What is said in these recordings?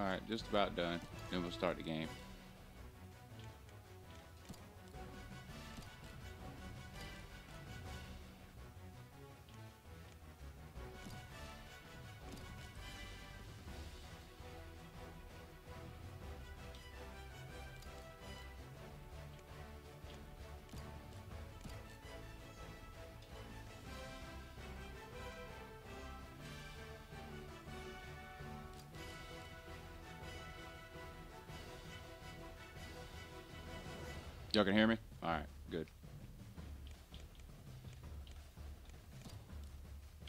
Alright, just about done. Then we'll start the game. Y'all can hear me? All right, good.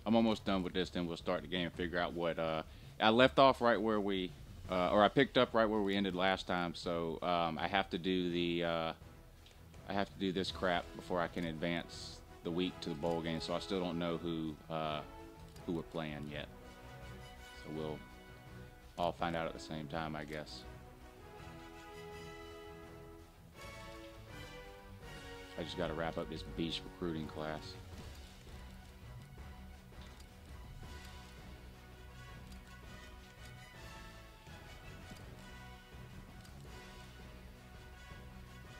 I'm almost done with this, then we'll start the game and figure out what, I left off right where we, or I picked up right where we ended last time, so I have to do the, I have to do this crap before I can advance the week to the bowl game, so I still don't know who we're playing yet. So we'll all find out at the same time, I guess. I just got to wrap up this beach recruiting class.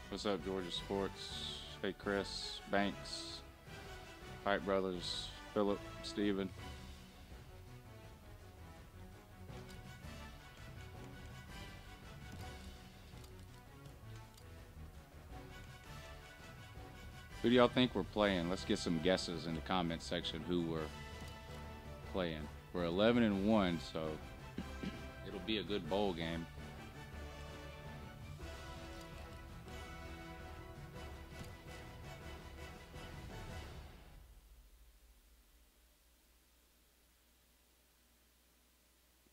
What's up, Georgia Sports? Hey, Chris, Banks, Pike Brothers, Philip, Steven. Who do y'all think we're playing? Let's get some guesses in the comment section who we're playing. We're 11-1, so it'll be a good bowl game.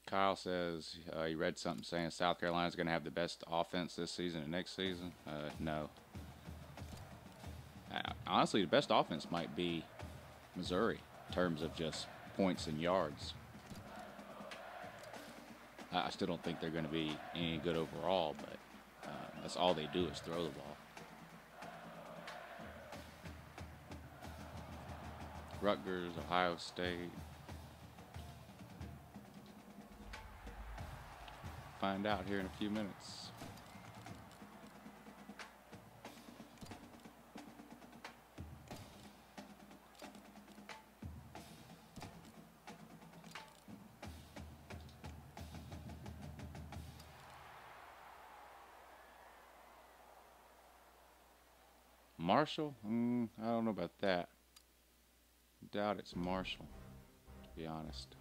Kyle says, he read something saying South Carolina's going to have the best offense this season and next season. No. Honestly, the best offense might be Missouri in terms of just points and yards. I still don't think they're going to be any good overall, but that's all they do is throw the ball. Rutgers, Ohio State. Find out here in a few minutes. Marshall? I don't know about that. Doubt it's Marshall, to be honest.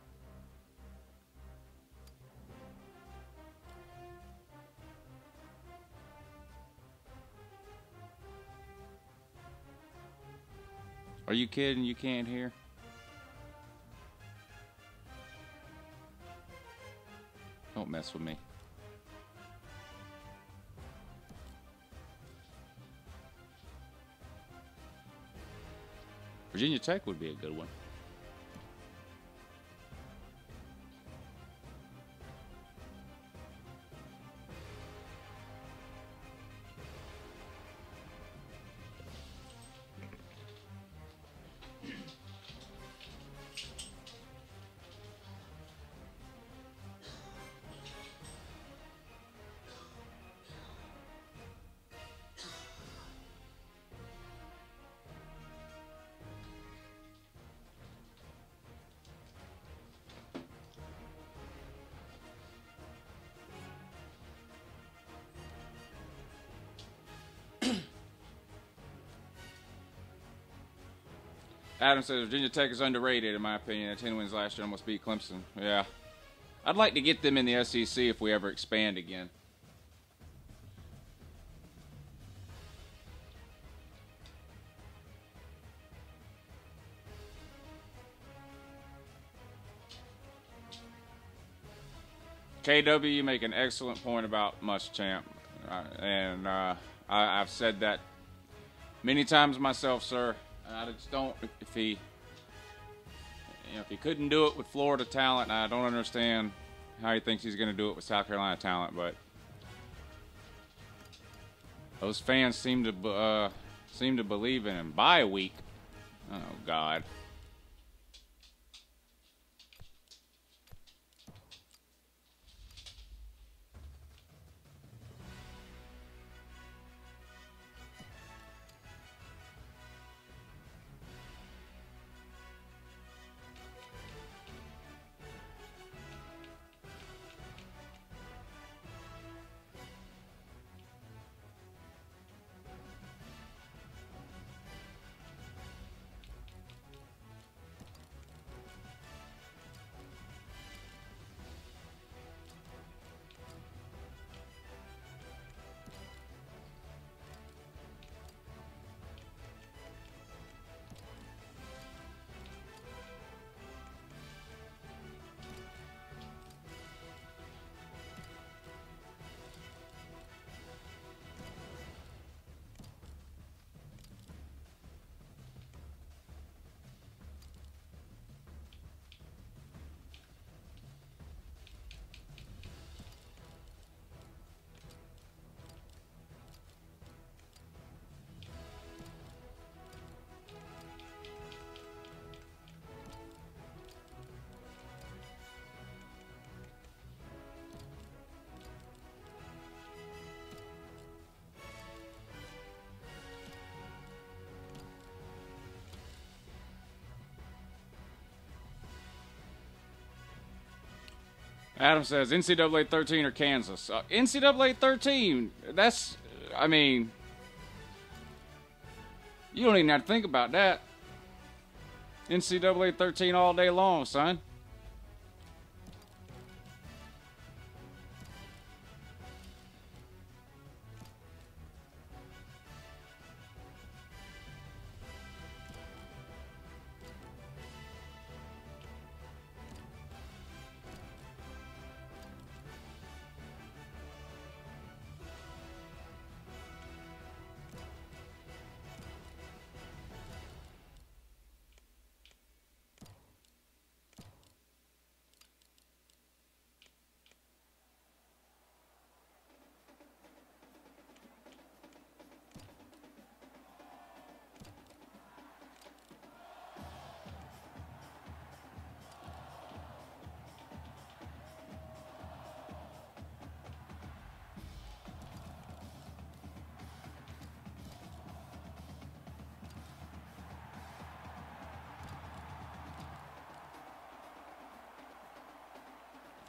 Are you kidding? You can't hear? Don't mess with me. Virginia Tech would be a good one. Adam says Virginia Tech is underrated, in my opinion. 10 wins last year, almost beat Clemson. Yeah. I'd like to get them in the SEC if we ever expand again. KW, you make an excellent point about Muschamp. And I've said that many times myself, sir. I just don't, if he, you know, if he couldn't do it with Florida talent, I don't understand how he thinks he's going to do it with South Carolina talent, but those fans seem to believe in him. Bye week. Oh, God. Adam says NCAA 13 or Kansas. NCAA 13, that's, I mean, you don't even have to think about that. NCAA 13 all day long, son.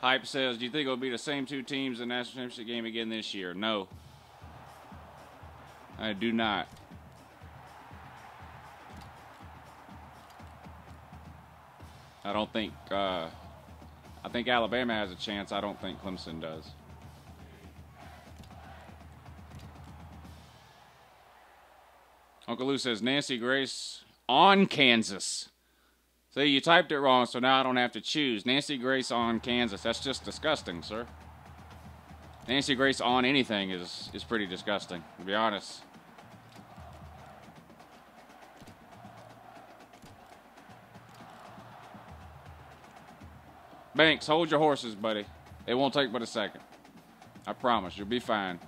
Hype says, do you think it'll be the same two teams in the national championship game again this year? No. I do not. I don't think, I think Alabama has a chance. I don't think Clemson does. Uncle Lou says, Nancy Grace on Kansas. See, you typed it wrong, so now I don't have to choose. Nancy Grace on Kansas. That's just disgusting, sir. Nancy Grace on anything is pretty disgusting, to be honest. Banks, hold your horses, buddy. It won't take but a second. I promise, you'll be fine.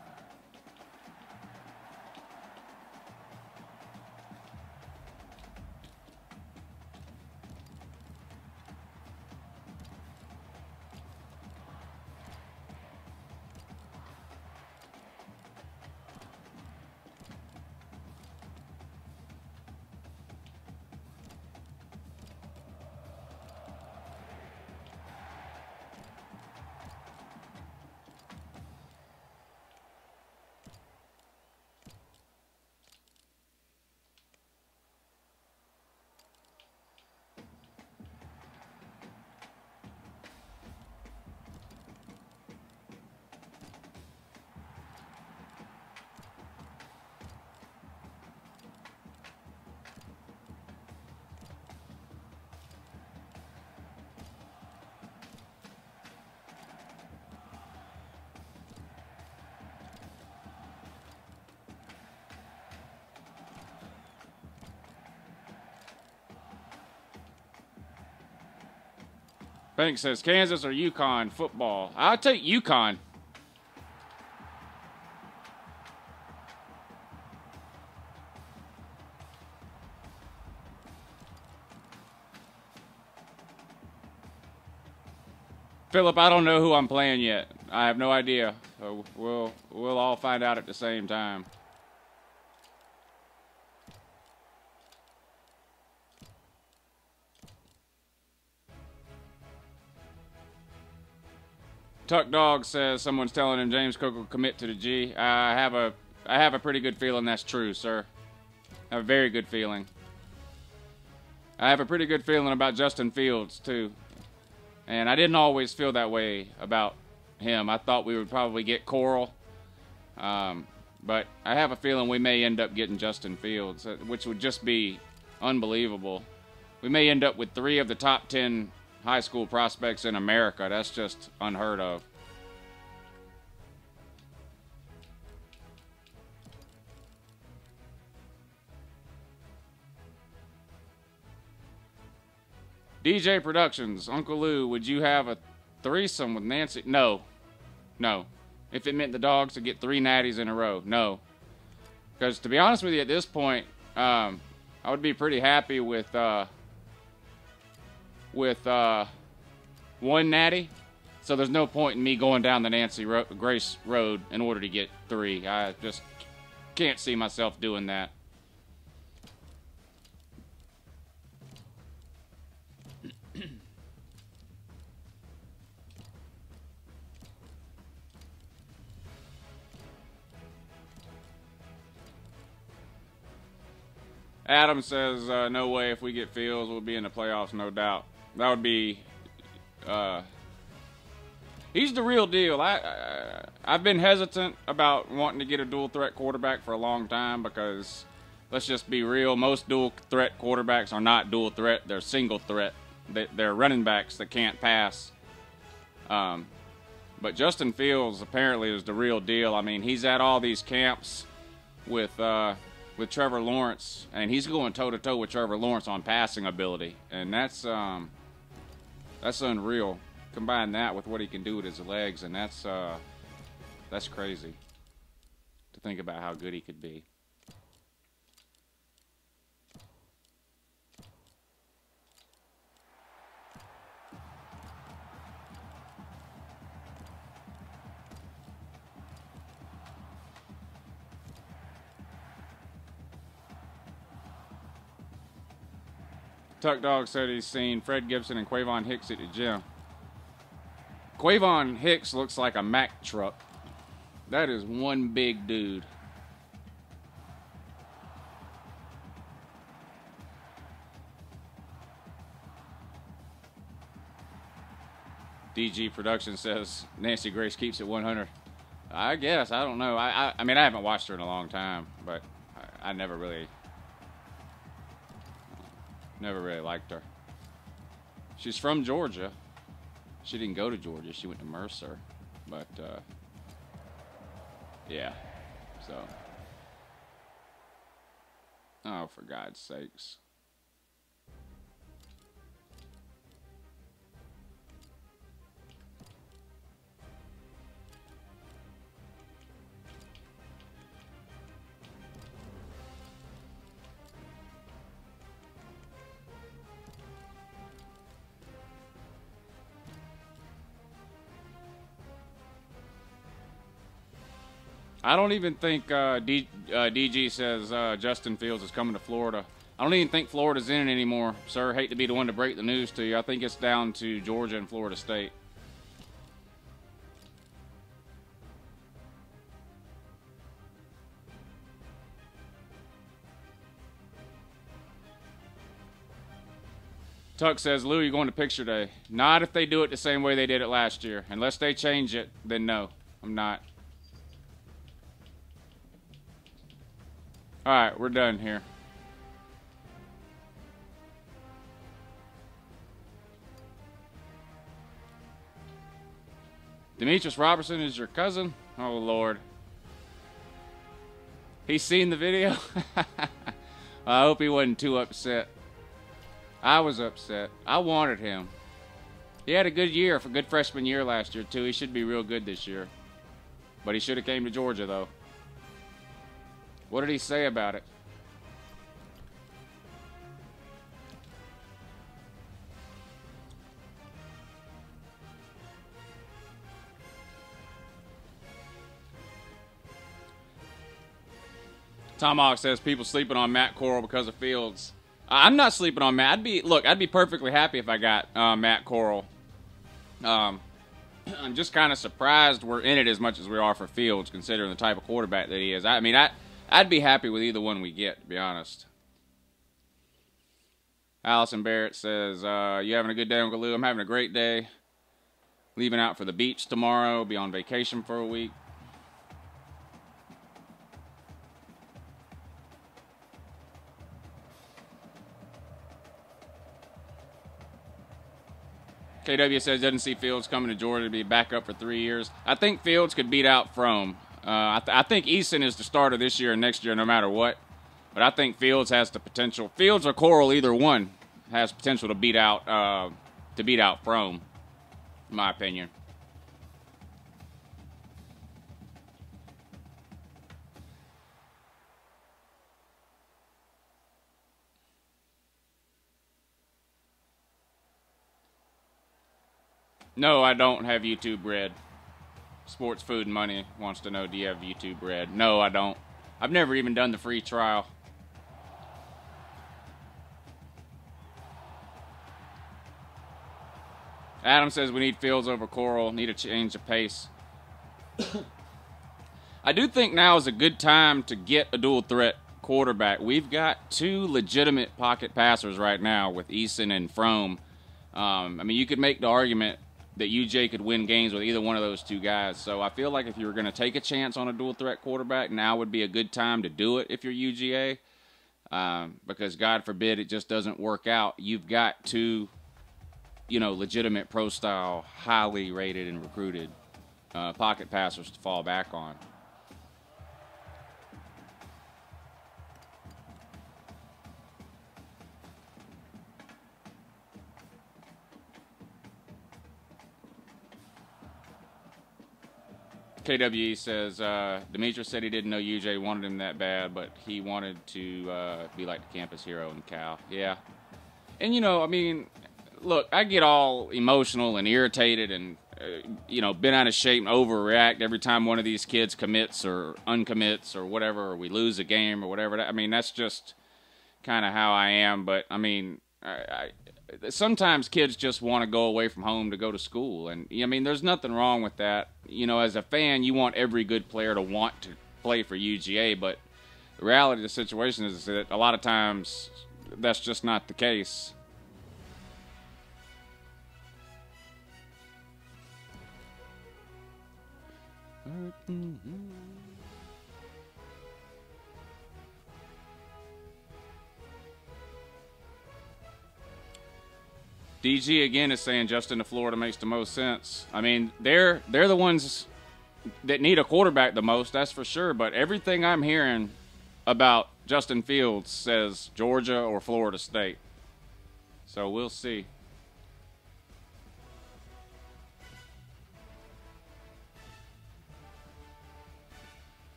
Bank says Kansas or UConn football. I'll take UConn. Philip, I don't know who I'm playing yet. I have no idea. We'll all find out at the same time. Tuck Dog says someone's telling him James Cook will commit to the G. I have a pretty good feeling that's true, sir. I have a very good feeling. I have a pretty good feeling about Justin Fields, too. And I didn't always feel that way about him. I thought we would probably get Coral. But I have a feeling we may end up getting Justin Fields, which would just be unbelievable. We may end up with 3 of the top 10 high school prospects in America. That's just unheard of. DJ Productions, Uncle Lou, would you have a threesome with Nancy? No. No. If it meant the dogs to get 3 natties in a row, no. Because to be honest with you, at this point, I would be pretty happy with 1 natty, so there's no point in me going down the Nancy Grace road in order to get 3. I just can't see myself doing that. Adam says, no way if we get Fields, we'll be in the playoffs, no doubt. That would be... he's the real deal. I've been hesitant about wanting to get a dual-threat quarterback for a long time because, let's just be real, most dual-threat quarterbacks are not dual-threat. They're single-threat. They're running backs that can't pass. But Justin Fields apparently is the real deal. I mean, he's at all these camps with Trevor Lawrence, and he's going toe-to-toe with Trevor Lawrence on passing ability. And that's unreal. Combine that with what he can do with his legs, and that's crazy to think about how good he could be. Tuck Dog said he's seen Fred Gibson and Quavon Hicks at the gym. Quavon Hicks looks like a Mack truck. That is one big dude. DG Production says Nancy Grace keeps it 100. I guess. I don't know. I mean, I haven't watched her in a long time, but I never really liked her. She's from Georgia. She didn't go to Georgia. She went to Mercer. But, yeah. So. Oh, for God's sakes. I don't even think DG says Justin Fields is coming to Florida. I don't even think Florida's in it anymore, sir. Hate to be the one to break the news to you. I think it's down to Georgia and Florida State. Tuck says, Lou, you're going to picture day. Not if they do it the same way they did it last year. Unless they change it, then no, I'm not. All right, we're done here. Demetrius Robertson is your cousin? Oh, Lord. He's seen the video? I hope he wasn't too upset. I was upset. I wanted him. He had a good year, a good freshman year last year, too. He should be real good this year. But he should have came to Georgia, though. What did he say about it? Tomahawk says people sleeping on Matt Corral because of Fields. I'm not sleeping on Matt. I'd be perfectly happy if I got Matt Corral. I'm just kind of surprised we're in it as much as we are for Fields, considering the type of quarterback that he is. I mean, I'd be happy with either one we get, to be honest. Allison Barrett says, you having a good day, Uncle Lou? I'm having a great day. Leaving out for the beach tomorrow. Be on vacation for a week. KW says, doesn't see Fields coming to Georgia to be back up for 3 years. I think Fields could beat out Fromm. I think Eason is the starter this year and next year, no matter what. But I think Fields has the potential. Fields or Corral, either one, has potential to beat out Fromm, in my opinion. No, I don't have YouTube Red. Sports Food and Money wants to know, do you have YouTube Red? No, I don't. I've never even done the free trial. Adam says we need Fields over Corral. Need a change of pace. I do think now is a good time to get a dual threat quarterback. We've got two legitimate pocket passers right now with Eason and Fromm. I mean, you could make the argument that UJ could win games with either one of those two guys. So I feel like if you were going to take a chance on a dual-threat quarterback, now would be a good time to do it if you're UGA, because God forbid it just doesn't work out. You've got two, you know, legitimate pro-style, highly rated and recruited pocket passers to fall back on. KWE says, Demetrius said he didn't know UJ wanted him that bad, but he wanted to be like the campus hero in Cal. Yeah. And, you know, I mean, look, I get all emotional and irritated and, you know, bent out of shape and overreact every time one of these kids commits or uncommits or whatever, or we lose a game or whatever. I mean, that's just kind of how I am. But, I mean, sometimes kids just want to go away from home to go to school. And, I mean, there's nothing wrong with that. You know, as a fan, you want every good player to want to play for UGA, but the reality of the situation is that a lot of times that's just not the case. DG again is saying Justin to Florida makes the most sense. I mean, they're the ones that need a quarterback the most, that's for sure. But everything I'm hearing about Justin Fields says Georgia or Florida State. So we'll see.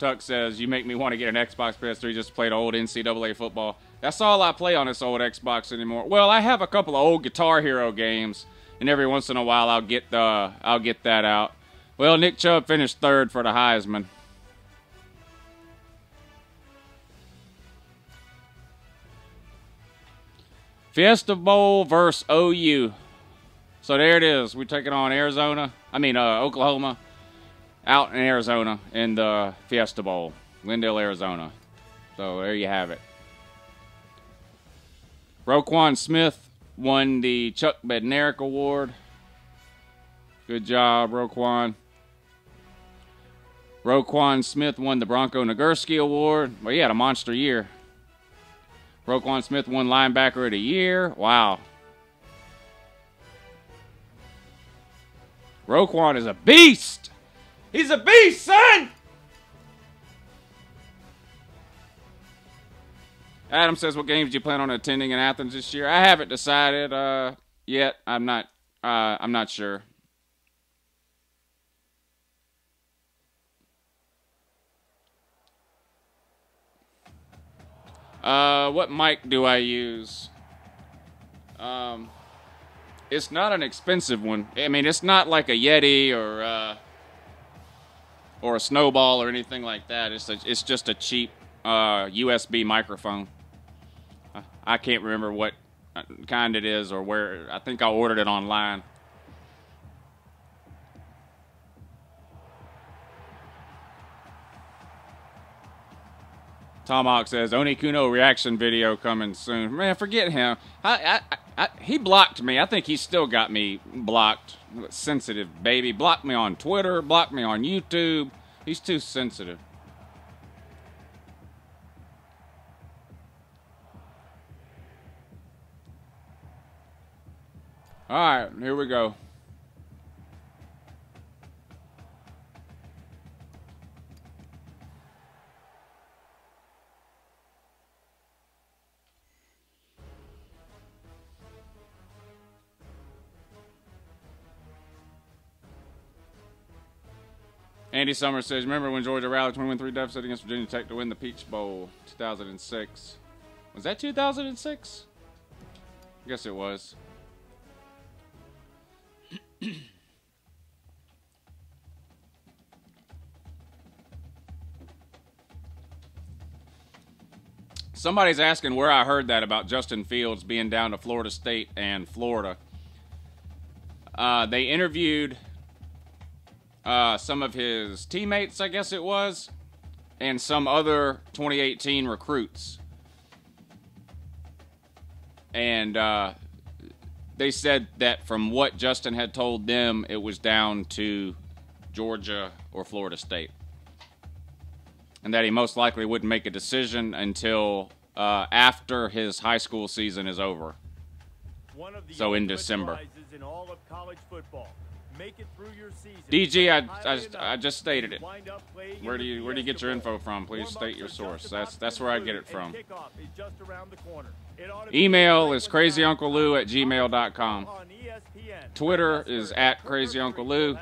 Tuck says, you make me want to get an Xbox PS3 just to play the old NCAA football. That's all I play on this old Xbox anymore. Well, I have a couple of old Guitar Hero games, and every once in a while I'll get that out. Well, Nick Chubb finished third for the Heisman. Fiesta Bowl versus OU. So there it is. We're taking on Oklahoma out in Arizona in the Fiesta Bowl, Glendale, Arizona. So there you have it. Roquan Smith won the Chuck Bednarik Award. Good job, Roquan. Roquan Smith won the Bronco Nagurski Award. Well, he had a monster year. Roquan Smith won Linebacker of the Year. Wow. Roquan is a beast. He's a beast, son! Adam says, what games do you plan on attending in Athens this year? I haven't decided yet. I'm not sure. What mic do I use? It's not an expensive one. I mean, it's not like a Yeti or a Snowball or anything like that. It's just a cheap USB microphone. I can't remember what kind it is or where. I think I ordered it online. Tomahawk says, Oni Kuno reaction video coming soon. Man, forget him. He blocked me. I think he still got me blocked. Sensitive baby. Blocked me on Twitter. Blocked me on YouTube. He's too sensitive. All right, here we go. Andy Summers says, remember when Georgia rallied 21-3 deficit against Virginia Tech to win the Peach Bowl 2006? Was that 2006? I guess it was. Somebody's asking where I heard that about Justin Fields being down to Florida State and Florida. They interviewed some of his teammates, I guess it was, and some other 2018 recruits. And they said that from what Justin had told them, it was down to Georgia or Florida State. And that he most likely wouldn't make a decision until after his high school season is over. So in December. In all of college football. Make it through your season. DG, I just stated it. Where do you get your info from? Please state your source. That's where I get it from. Email is crazyunclelou@gmail.com. Twitter is @crazyunclelou.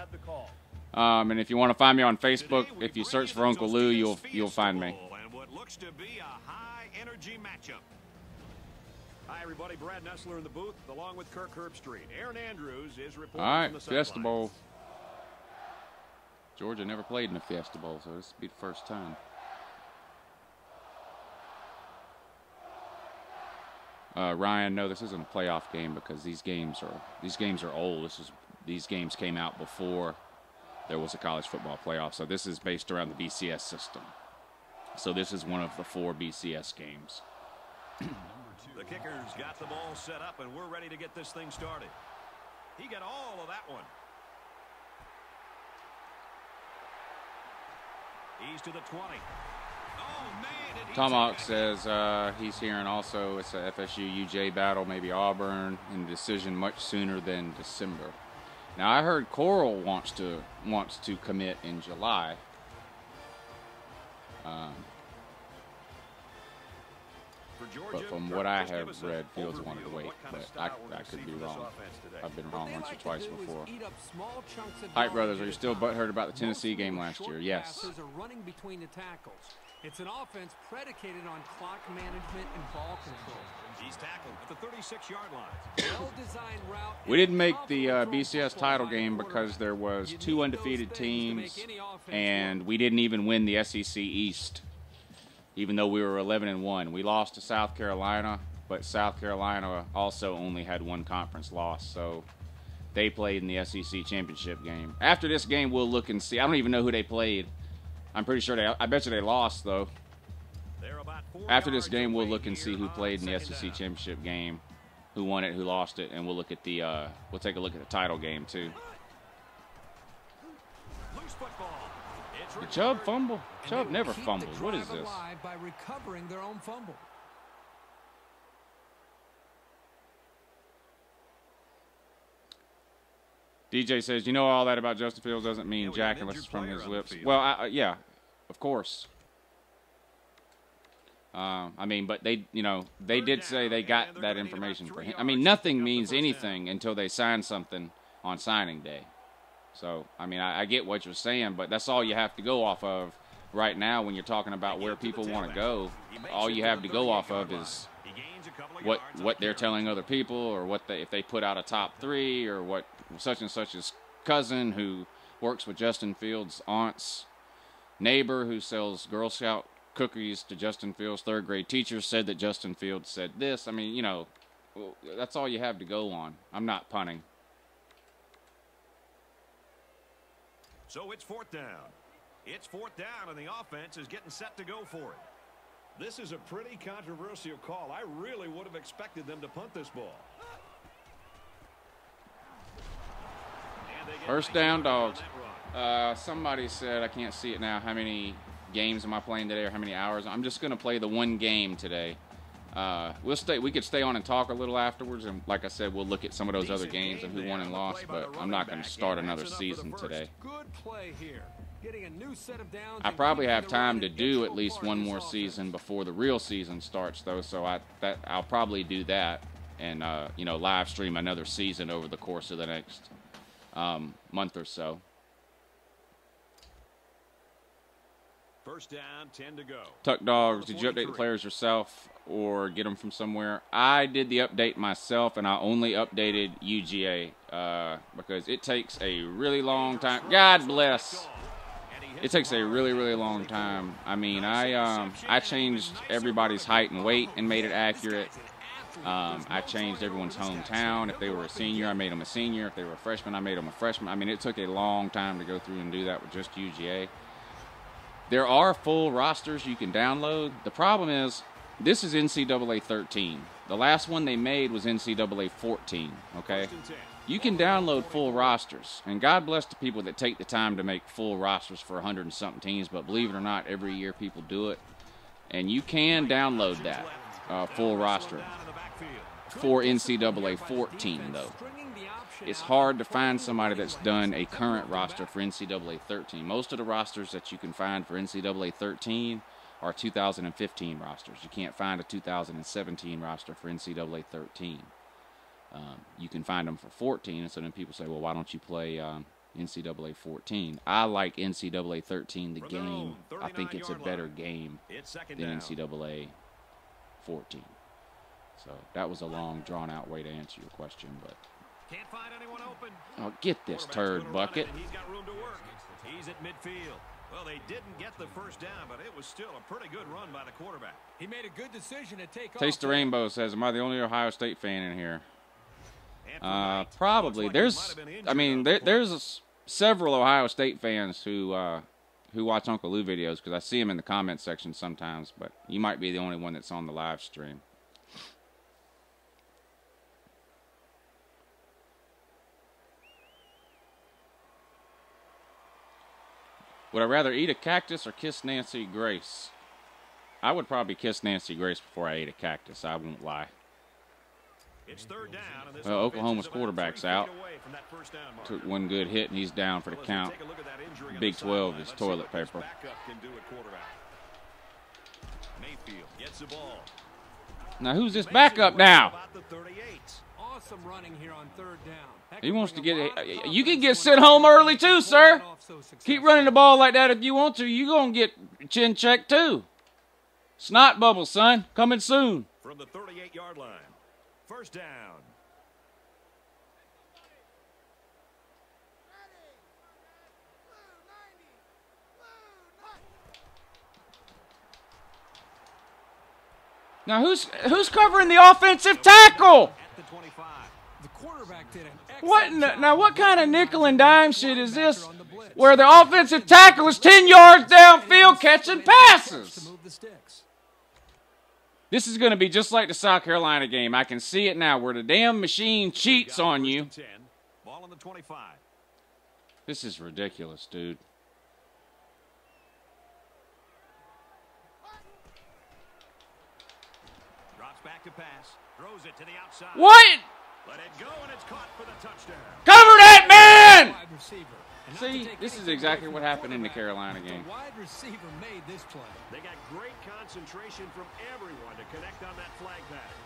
And if you want to find me on Facebook, if you search for Uncle Lou, you'll find me. And what looks to be a high energy matchup. Hi, everybody. Brad Nessler in the booth, along with Kirk Herbstreit. Aaron Andrews is reporting from the sidelines. All right, Fiesta Bowl. Georgia never played in the Fiesta Bowl, so this will be the first time. Ryan, no, this isn't a playoff game because these games are old. These games came out before there was a college football playoff, so this is based around the BCS system. So this is one of the 4 BCS games. The kicker's got the ball set up, and we're ready to get this thing started. He got all of that one. He's to the 20. Oh, man. Tom Hawk says he's hearing also it's a FSU-UJ battle, maybe Auburn, and decision much sooner than December. Now, I heard Coral wants to commit in July. But from what I have read, Fields wanted to wait, but I could be wrong. I've been wrong once or twice before. Hype Brothers, are you still butthurt about the Tennessee game last year? Yes. It's an offense predicated on clock management and ball control. He's tackled at the 36-yard line. Well-designed route. We didn't make the BCS title game because there was 2 undefeated teams, and we didn't even win the SEC East. Even though we were 11-1. We lost to South Carolina, but South Carolina also only had 1 conference loss, so they played in the SEC championship game. After this game, we'll look and see. I don't even know who they played. I'm pretty sure I bet you they lost, though. After this game, we'll look and see who played in the SEC championship game, who won it, who lost it, and we'll look at the, we'll take a look at the title game, too. The Chubb fumble. Chubb never fumbles. What is this? By recovering their own fumble. DJ says, you know all that about Justin Fields doesn't mean jack unless it's from his lips. Well, yeah, of course. I mean, but they, you know, they did say they got that information for him. I mean, nothing means anything until they sign something on signing day. So, I mean, I get what you're saying, but that's all you have to go off of right now when you're talking about where people want to go. All you have to go off of is what they're telling other people, or what they, if they put out a top 3, or what such and such's cousin who works with Justin Fields' aunt's neighbor who sells Girl Scout cookies to Justin Fields' 3rd-grade teacher said that Justin Fields said this. I mean, you know, that's all you have to go on. I'm not punning. So it's 4th down. It's 4th down, and the offense is getting set to go for it. This is a pretty controversial call. I really would have expected them to punt this ball. First down, dogs. Somebody said, I can't see it now, how many games am I playing today or how many hours? I'm just going to play the 1 game today. We could stay on and talk a little afterwards, and like I said, we'll look at some of those other games and who won and lost, but I'm not going to start another season today. I probably have time to do at least 1 more season before the real season starts, though, so I'll probably do that and you know, live stream another season over the course of the next month or so. First down, 10 to go. Tuck Dogs, did you update the players yourself or get them from somewhere? I did the update myself, and I only updated UGA because it takes a really long time. God bless. It takes a really, really long time. I mean, I changed everybody's height and weight and made it accurate. I changed everyone's hometown. If they were a senior, I made them a senior. If they were a freshman, I made them a freshman. I mean, it took a long time to go through and do that with just UGA. There are full rosters you can download. The problem is, this is NCAA 13. The last one they made was NCAA 14, okay? You can download full rosters, and God bless the people that take the time to make full rosters for 100 and something teams, but believe it or not, every year people do it, and you can download that full roster for NCAA 14, though. It's hard to find somebody that's done a current roster for NCAA 13. Most of the rosters that you can find for NCAA 13 are 2015 rosters. You can't find a 2017 roster for NCAA 13. You can find them for 14, and so then people say, well, why don't you play NCAA 14? I like NCAA 13, the game. I think it's a better game than NCAA 14. So that was a long, drawn-out way to answer your question, but... Can't find anyone open. Oh, get this turd bucket. He's got room to work. He's at midfield. Well, they didn't get the first down, but it was still a pretty good run by the quarterback. He made a good decision to take off. Taste the Rainbow says, am I the only Ohio State fan in here? Probably. There's, I mean, there's several Ohio State fans who watch Uncle Lou videos because I see them in the comment section sometimes, but you might be the only one that's on the live stream. Would I rather eat a cactus or kiss Nancy Grace? I would probably kiss Nancy Grace before I ate a cactus. I won't lie. It's third down, and this Oklahoma's quarterback's out. Took one good hit, and he's down for the count. Big 12 is toilet paper. Now, who's this backup now? Awesome running here on third down. He wants to get it. You can get sent home early too, sir. Keep running the ball like that if you want to. You're going to get chin checked too. Snot bubble, son. Coming soon. From the 38-yard line. First down. Now, who's covering the offensive tackle? The quarterback did what kind of nickel and dime shit is this where the offensive tackle is 10 yards downfield catching passes? This is going to be just like the South Carolina game. I can see it now where the damn machine cheats on you. This is ridiculous, dude. Drops back to pass. Throws it to the outside. What? Let it go, and it's caught for the touchdown. Cover that man! See, this is exactly what happened in the Carolina game. The wide receiver made this play. They got great concentration from everyone to connect on that flag pass.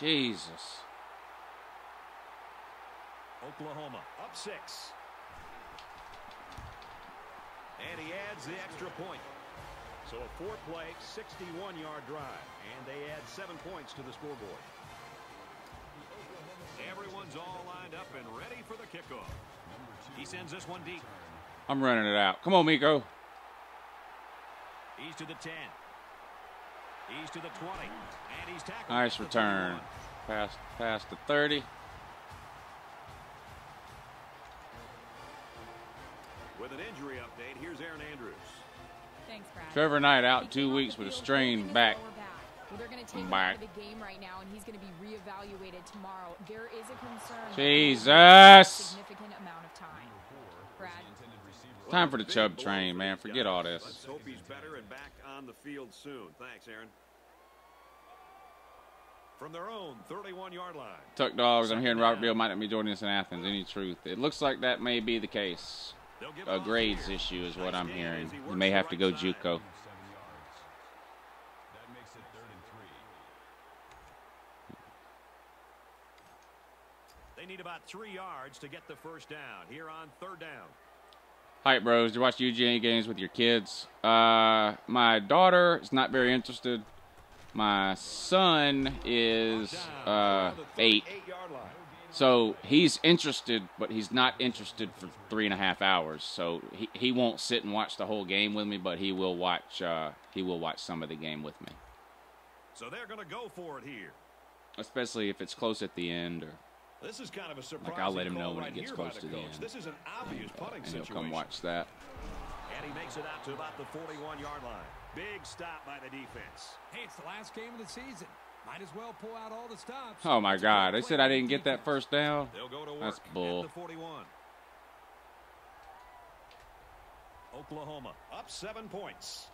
Jesus. Oklahoma up 6. And he adds the extra point. So a four-play, 61-yard drive. And they add 7 points to the scoreboard. Everyone's all lined up and ready for the kickoff. He sends this one deep. I'm running it out. Come on, Miko. He's to the 10. He's to the 20. And he's tackled. Nice return. Past the 30. With an injury update, here's Aaron Andrews. Thanks, Brad. Trevor Knight out 2 weeks with a strained back. Well, they're going to take him out of the game right now, and he's going to be reevaluated tomorrow. There is a concern. Jesus. A significant amount of time. Brad. Time for the Chubb train, man. Forget all this. Let's hope he's better and back on the field soon. Thanks, Aaron. From their own 31-yard line. Tuck Dogs, I'm hearing Robert Beal might not be joining us in Athens. Any truth? It looks like that may be the case. A grades issue is what I'm hearing. You may have to go JUCO. They need about 3 yards to get the first down here on third down. Hi, bros. Do you watch UGA games with your kids? My daughter is not very interested. My son is 8. So he's interested, but he's not interested for 3.5 hours. So he won't sit and watch the whole game with me, but he will watch some of the game with me. So they're going to go for it here, especially if it's close at the end or This is kind of a surprise. Like, I'll let him know when it gets close to the end. This is an obvious punting situation. He'll come watch that. And he makes it out to about the 41-yard line. Big stop by the defense. Hey, it's the last game of the season. Might as well pull out all the stops. Oh my God! They said I didn't get that first down. That's bull. Oklahoma up 7 points.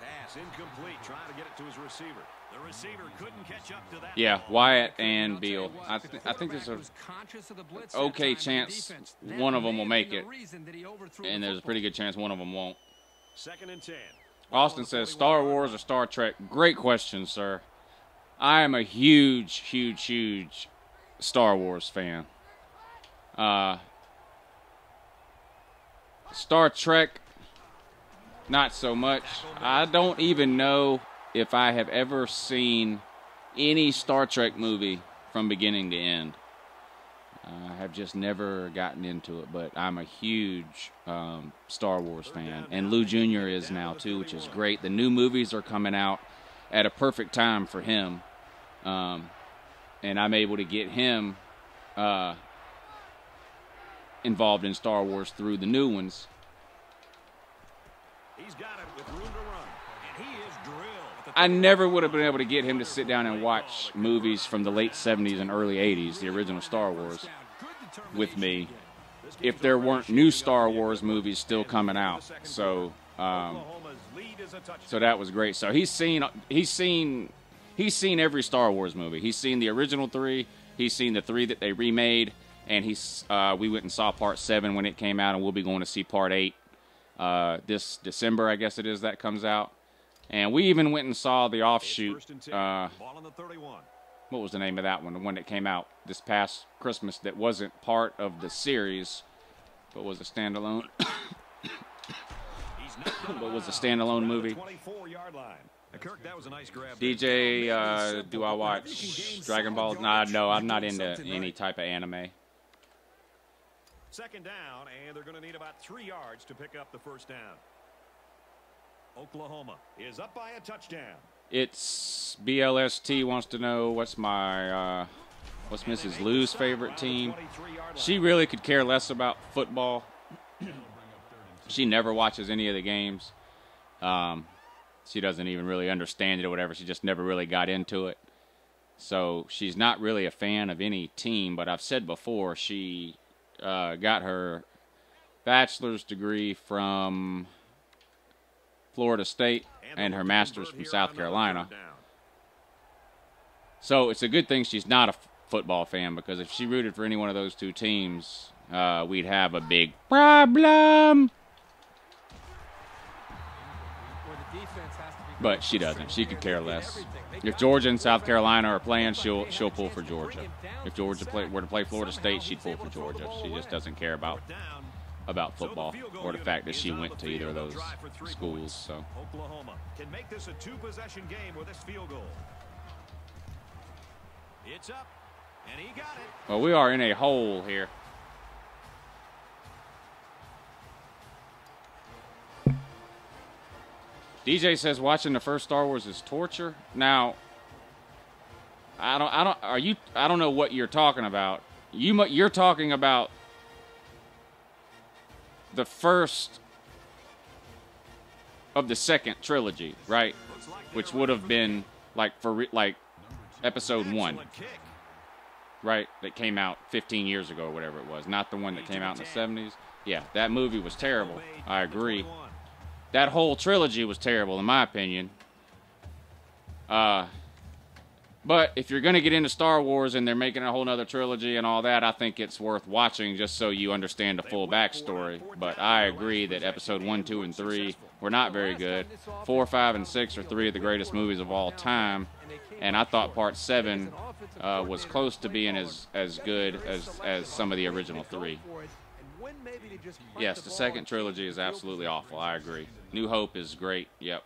Pass incomplete, trying to get it to his receiver. The receiver couldn't catch up to that. Yeah, Wyatt and Beal. I think there's an okay chance one of them will make it, and there's a pretty good chance one of them won't. 2nd and 10. Austin says, Star Wars or Star Trek? Great question, sir. I am a huge, huge, huge Star Wars fan. Star Trek, not so much. I don't even know if I have ever seen any Star Trek movie from beginning to end. I have just never gotten into it, but I'm a huge Star Wars fan. And Lou Jr. is now, too, which is great. The new movies are coming out at a perfect time for him. And I'm able to get him involved in Star Wars through the new ones. He's got it with room to run, and he is drilled. I never would have been able to get him to sit down and watch movies from the late 70s and early 80s, the original Star Wars, with me if there weren't new Star Wars movies still coming out. So so that was great. So he's seen every Star Wars movie. He's seen the original 3, he's seen the 3 that they remade, and he's we went and saw part 7 when it came out, and we'll be going to see part 8 this December, I guess it is, that comes out. And we even went and saw the offshoot. What was the name of that one? The one that came out this past Christmas that wasn't part of the series, but was a standalone. But was a standalone movie. Kirk, that was a nice grab. DJ, do I watch Dragon Ball? Nah, no, I'm not into any type of anime. 2nd down, and they're going to need about 3 yards to pick up the 1st down. Oklahoma is up by a touchdown. It's BLST wants to know what's my what's Mrs. Lou's favorite team. She really could care less about football. She never watches any of the games. She doesn't even really understand it or whatever. She just never really got into it. So she's not really a fan of any team. But I've said before, she got her bachelor's degree from Florida State and her master's from South Carolina. So it's a good thing she's not a football fan, because if she rooted for any one of those two teams, we'd have a big problem. But she doesn't. She could care less. If Georgia and South Carolina are playing, she'll pull for Georgia. If Georgia were to play Florida State, she'd pull for Georgia. She just doesn't care about football or the fact that she went to either of those schools. So Oklahoma can make this a 2-possession game with this field goal. It's up, and he got it. Well, we are in a hole here. DJ says watching the first Star Wars is torture. Now, I don't know what you're talking about. You're talking about the first of the 2nd trilogy, right? Which would have been like episode 1, right? That came out 15 years ago or whatever it was. Not the one that came out in the 70s. Yeah, that movie was terrible. I agree. That whole trilogy was terrible in my opinion. But if you're going to get into Star Wars and they're making a whole nother trilogy and all that, I think it's worth watching just so you understand the full backstory. But I agree that episode 1, 2, and 3 were not very good. 4, 5, and 6 are 3 of the greatest movies of all time. And I thought part 7 was close to being as good as some of the original 3. Yes, the 2nd trilogy is absolutely awful. I agree. New Hope is great. Yep.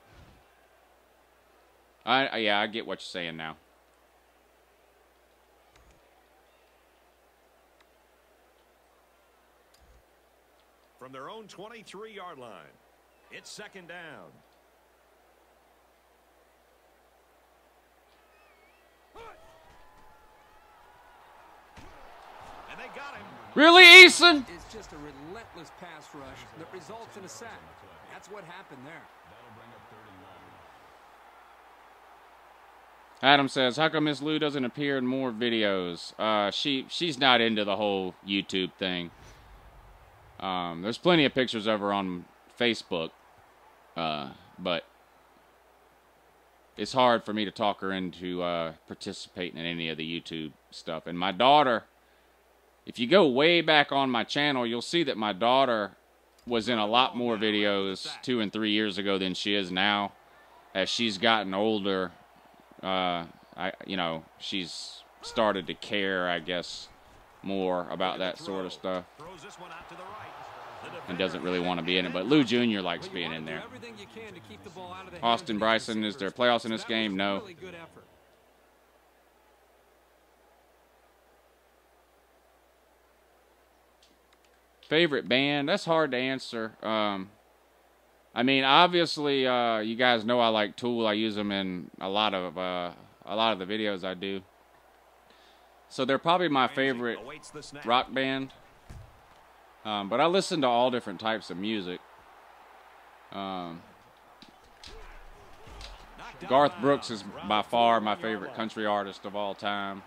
Yeah, I get what you're saying now. From their own 23-yard line, it's 2nd down. Really, Eason? It's just a relentless pass rush that results in a sack. That's what happened there. Adam says, how come Miss Lou doesn't appear in more videos? She's not into the whole YouTube thing. There's plenty of pictures of her on Facebook, but it's hard for me to talk her into participating in any of the YouTube stuff. And my daughter, if you go way back on my channel, you'll see that my daughter was in a lot more videos 2 and 3 years ago than she is now. As she's gotten older, she's started to care, I guess, more about that sort of stuff, and doesn't really want to be in it. But Lou Jr. likes being in there. Austin Bryson, is there playoffs in this game? No. Favorite band? That's hard to answer. I mean, obviously, you guys know I like Tool. I use them in a lot of the videos I do. So they're probably my favorite rock band. But I listen to all different types of music. Garth Brooks is by far my favorite country artist of all time.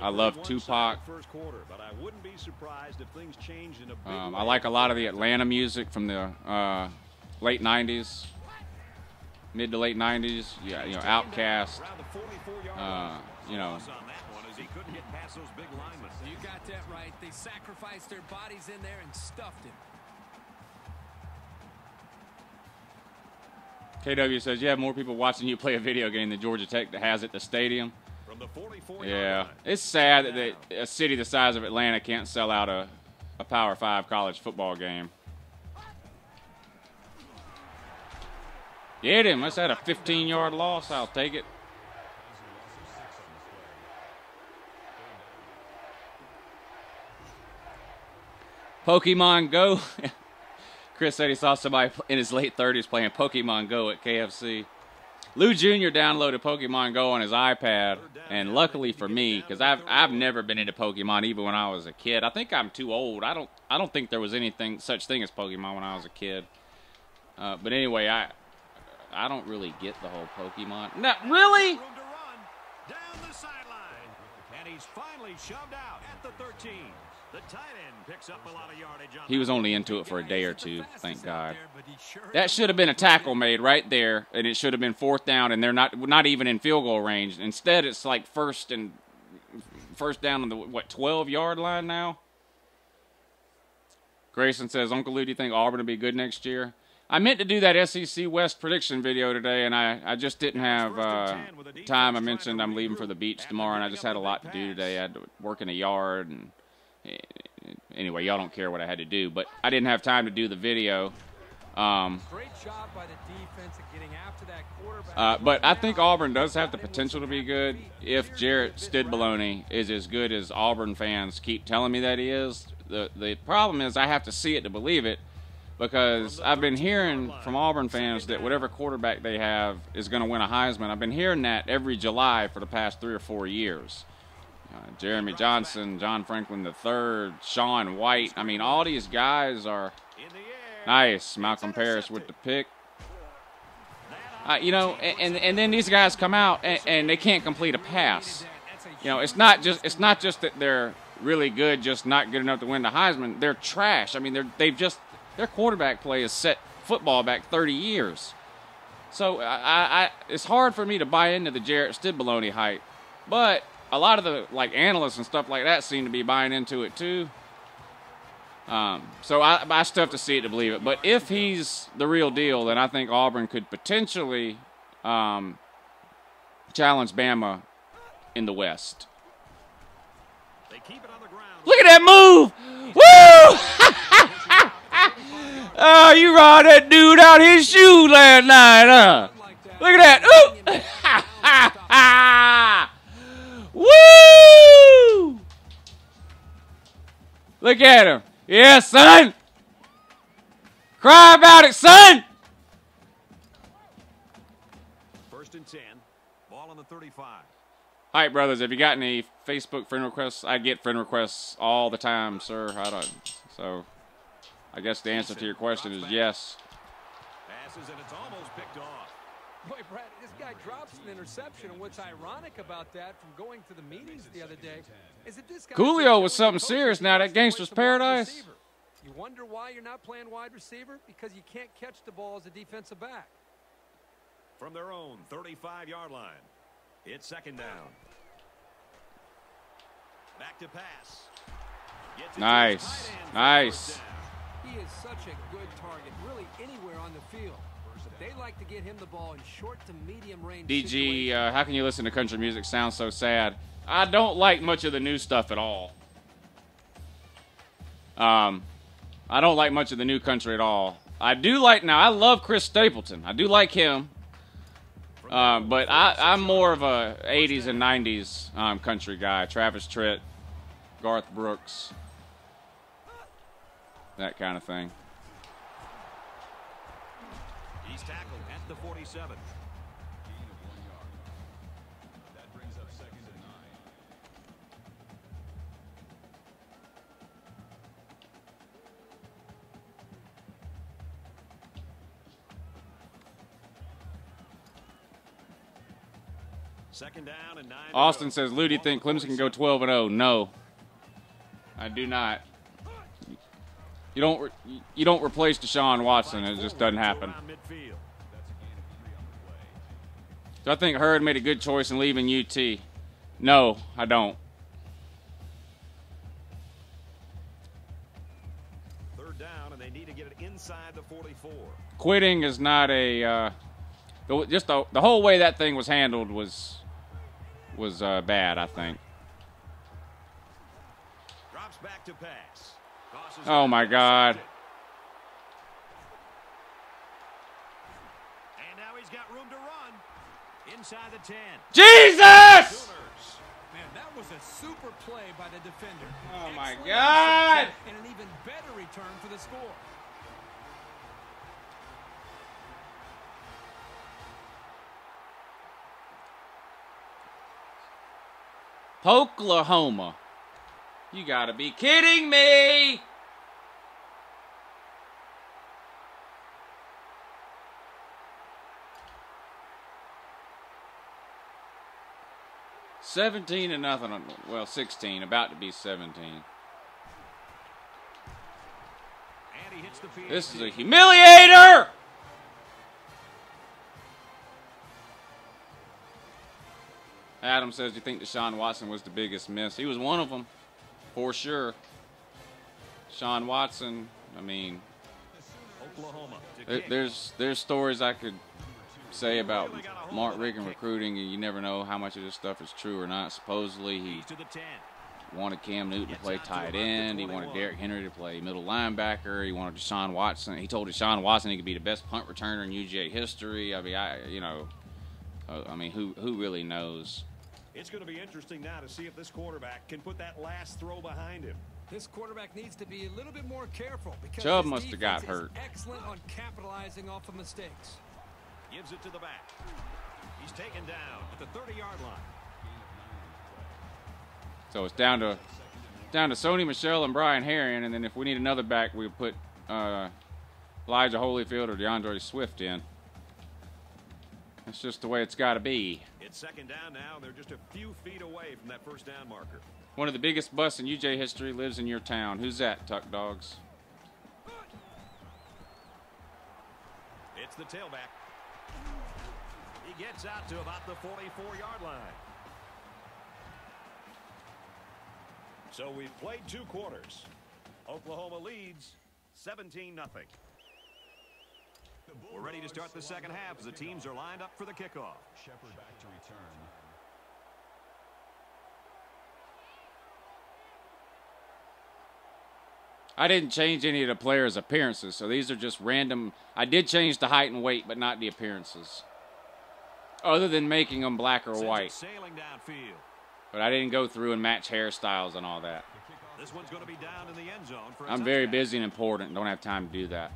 I love Tupac. I like a lot of the Atlanta music from the late 90s, mid to late 90s. Yeah, you know, Outkast. You know. He couldn't get past those big linemen. You got that right. They sacrificed their bodies in there and stuffed him. KW says, you have more people watching you play a video game than Georgia Tech that has at the stadium. From the 44 yeah. It's sad that a city the size of Atlanta can't sell out a Power 5 college football game. Get him. Let's add a 15-yard loss. I'll take it. Pokemon Go. Chris said he saw somebody in his late 30s playing Pokemon Go at KFC. Lou Jr. downloaded Pokemon Go on his iPad, and luckily for me, because I've never been into Pokemon even when I was a kid. I think I'm too old. I don't think there was anything such thing as Pokemon when I was a kid. But anyway, I don't really get the whole Pokemon. No, really? Down the sideline, and he's finally shoved out at the 13. The tight end picks up a lot of yardage on. He was only into it for a day or two, thank God. That should have been a tackle made right there, and it should have been 4th down, and they're not even in field goal range. Instead, it's like first down on the what 12-yard line now. Grayson says, Uncle Lou, do you think Auburn will be good next year? I meant to do that SEC West prediction video today, and I just didn't have time. I mentioned I'm leaving for the beach tomorrow, and I just had a lot to do today. I had to work in a yard and. Anyway, y'all don't care what I had to do, but I didn't have time to do the video. Great job by the defense at getting after that quarterback. But I think Auburn does have the potential to be good if Jarrett Stidbaloney is as good as Auburn fans keep telling me that he is. The problem is I have to see it to believe it, because I've been hearing from Auburn fans that whatever quarterback they have is going to win a Heisman. I've been hearing that every July for the past 3 or 4 years. Jeremy Johnson, John Franklin III, Sean White. I mean, all these guys are nice. Malcolm Parris with the pick. You know, and then these guys come out and they can't complete a pass. You know, it's not just that they're really good, just not good enough to win the Heisman. They're trash. I mean, their quarterback play has set football back 30 years. So it's hard for me to buy into the Jarrett Stidbaloney hype, but. A lot of the analysts and stuff like that seem to be buying into it too. So I still have to see it to believe it. But if he's the real deal, then I think Auburn could potentially challenge Bama in the West. Look at that move! Woo! Oh, you robbed that dude out his shoe last night, huh? Look at that! Ooh! Woo! Look at him. Yeah, son. Cry about it, son. First and 10. Ball on the 35. All right, brothers, have you got any Facebook friend requests? I get friend requests all the time, sir. I don't. So I guess the answer to your question is yes. Passes and it's almost picked off. Boy, Brad, this guy drops an interception, and what's ironic about that from going to the meetings the other day is that this guy... Coolio was something serious now. That gangster's paradise. You wonder why you're not playing wide receiver? Because you can't catch the ball as a defensive back. From their own 35-yard line, it's second down. Back to pass. Nice. Nice. He is such a good target, really anywhere on the field. They like to get him the ball in short to medium range. DG, how can you listen to country music? Sounds so sad. I don't like much of the new stuff at all. I don't like much of the new country at all. I do like, now I love Chris Stapleton. I do like him. But I'm more of a 80s and 90s country guy. Travis Tritt, Garth Brooks, that kind of thing. He's tackled at the 47. Gain of 1 yard. That brings up second and 9. Second down and 9. Austin says, Lou, do you think Clemson can go 12-0? No, I do not. You don't replace Deshaun Watson. It just doesn't happen. So I think Hurd made a good choice in leaving UT. No, I don't. Third down, and they need to get it inside the 44. Quitting is not a just the whole way that thing was handled was bad, I think. Drops back to pass. Oh, my God. And now he's got room to run inside the 10. Jesus! Man, that was a super play by the defender. Oh, my God. And an even better return for the score. Oklahoma. You gotta be kidding me! $17 to nothing. Well, 16. About to be 17. And he hits the field. This is a humiliator! Adam says, "Do you think Deshaun Watson was the biggest miss?" He was one of them. For sure. Deshaun Watson, I mean, Oklahoma. There's stories I could say about Mark Riggin recruiting, and you never know how much of this stuff is true or not. Supposedly he wanted Cam Newton to play tight end. He wanted Derrick Henry to play middle linebacker. He wanted Deshaun Watson. He told Deshaun Watson he could be the best punt returner in UGA history. I mean, who really knows? It's going to be interesting now to see if this quarterback can put that last throw behind him. This quarterback needs to be a little bit more careful because Chubb must have got hurt. Excellent on capitalizing off of mistakes. Gives it to the back. He's taken down at the 30-yard line. So it's down to Sony Michelle and Brian Herring, and then if we need another back, we'll put Elijah Holyfield or DeAndre Swift in. That's just the way it's got to be. It's second down now. They're just a few feet away from that first down marker. One of the biggest busts in UJ history lives in your town. Who's that, Tuck Dogs? It's the tailback. He gets out to about the 44-yard line. So we've played two quarters. Oklahoma leads 17-0. We're ready to start the second half as the teams are lined up for the kickoff. Shepherd back to return. I didn't change any of the players' appearances, so these are just random. I did change the height and weight, but not the appearances. Other than making them black or white. But I didn't go through and match hairstyles and all that. This one's going to be down in the end zone for a touchdown. Very busy and important and don't have time to do that.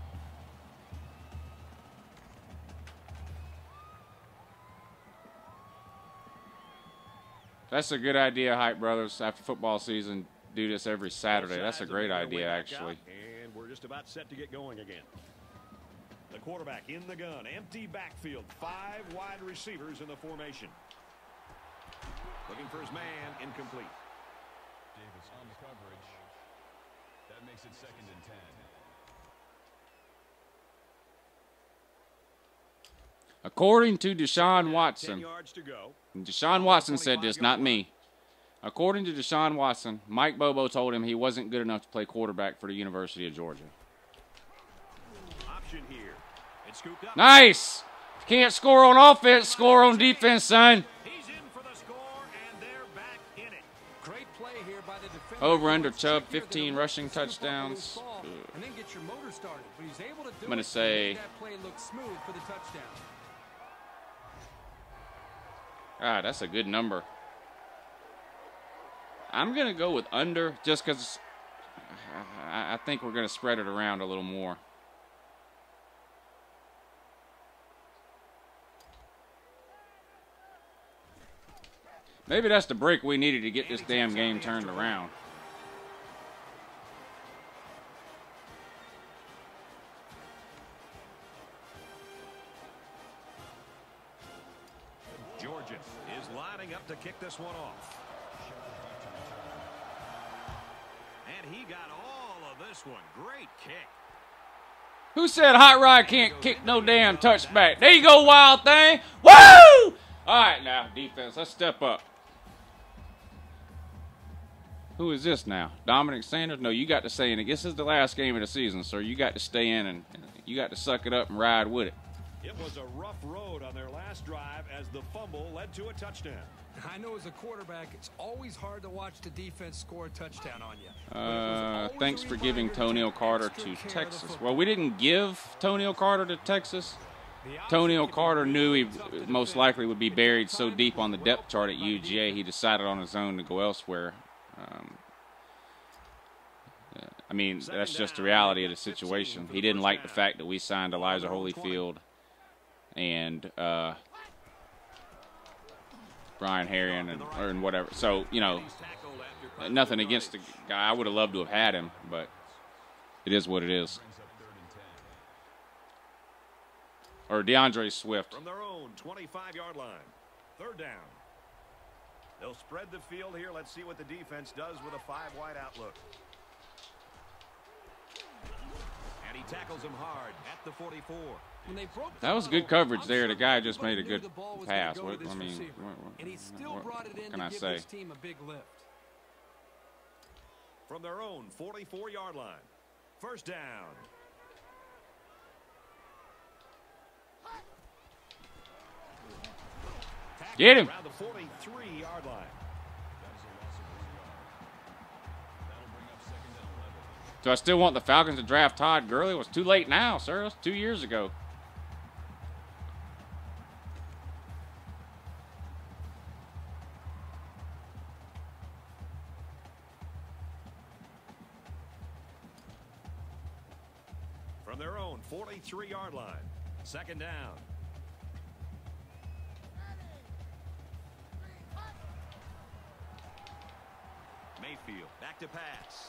That's a good idea, Hype Brothers. After football season, do this every Saturday. That's a great idea, actually. And we're just about set to get going again. The quarterback in the gun, empty backfield, 5 wide receivers in the formation. Looking for his man, incomplete. Davis on the coverage. That makes it 2nd and 10. According to Deshaun Watson, Deshaun Watson said this, not me. According to Deshaun Watson, Mike Bobo told him he wasn't good enough to play quarterback for the University of Georgia. Option here. It's scooped up. Nice! If you can't score on offense, score on defense, son. He's in for the score, and they're back in it. Great play here by the defense. Over under Chubb, 15 rushing touchdowns. I'm going to say that play looks smooth for the touchdown. God, that's a good number. I'm going to go with under just because I think we're going to spread it around a little more. Maybe that's the break we needed to get this damn game turned around. Up to kick this one off, and he got all of this one. Great kick. Who said Hot Rod can't kick no damn touchback? There you go, wild thing. Woo! All right, now defense, let's step up. Who is this now? Dominic Sanders? No, you got to stay in it. This is the last game of the season, sir. You got to stay in, and you got to suck it up and ride with it. It was a rough road on their last drive as the fumble led to a touchdown. I know as a quarterback, it's always hard to watch the defense score a touchdown on you. Thanks for giving Tonio Carter to Texas. Well, we didn't give Tonio Carter to Texas. Tonio Carter knew he most likely would be buried so deep on the depth chart at UGA, he decided on his own to go elsewhere. I mean, that's just the reality of the situation. He didn't like the fact that we signed Elijah Holyfield and Brian Harrion and whatever. So, you know, nothing against the guy. I would have loved to have had him, but it is what it is. Or DeAndre Swift. From their own 25-yard line, 3rd down. They'll spread the field here. Let's see what the defense does with a 5-wide outlook. And he tackles him hard at the 44. That was good coverage there. The guy just made a good pass. What, I mean, what can I say? From their own 44-yard line, 1st down. Get him. Around the 43-yard line. Do I still want the Falcons to draft Todd Gurley? It was too late now, sir. It was 2 years ago. From their own 43-yard line, 2nd down. Mayfield back to pass.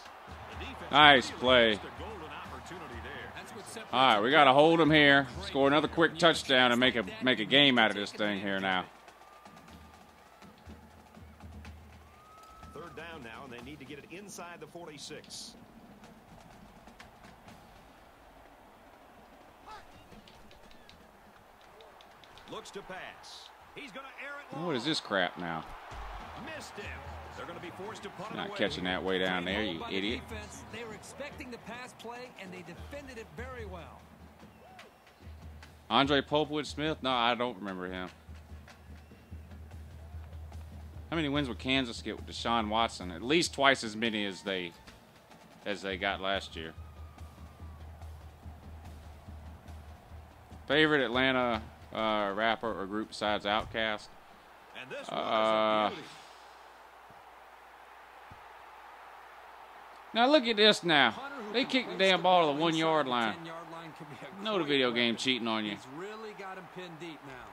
Nice play. All right, we got to hold him here, score another quick touchdown, and make a game out of this thing here now. 3rd down now, and they need to get it inside the 46. Looks to pass. He's going to air it. What is this crap now? Missed him. They're going to be forced to punt. Not catching that way down there, you idiot. They were expecting the pass play, and they defended it very well. Andre Polkwood-Smith? No, I don't remember him. How many wins would Kansas get with Deshaun Watson? At least twice as many as they got last year. Favorite Atlanta rapper or group besides Outkast? And this now look at this now. They kicked the damn ball to the 1-yard line. No, the video game cheating on you. He's really got him pinned deep now.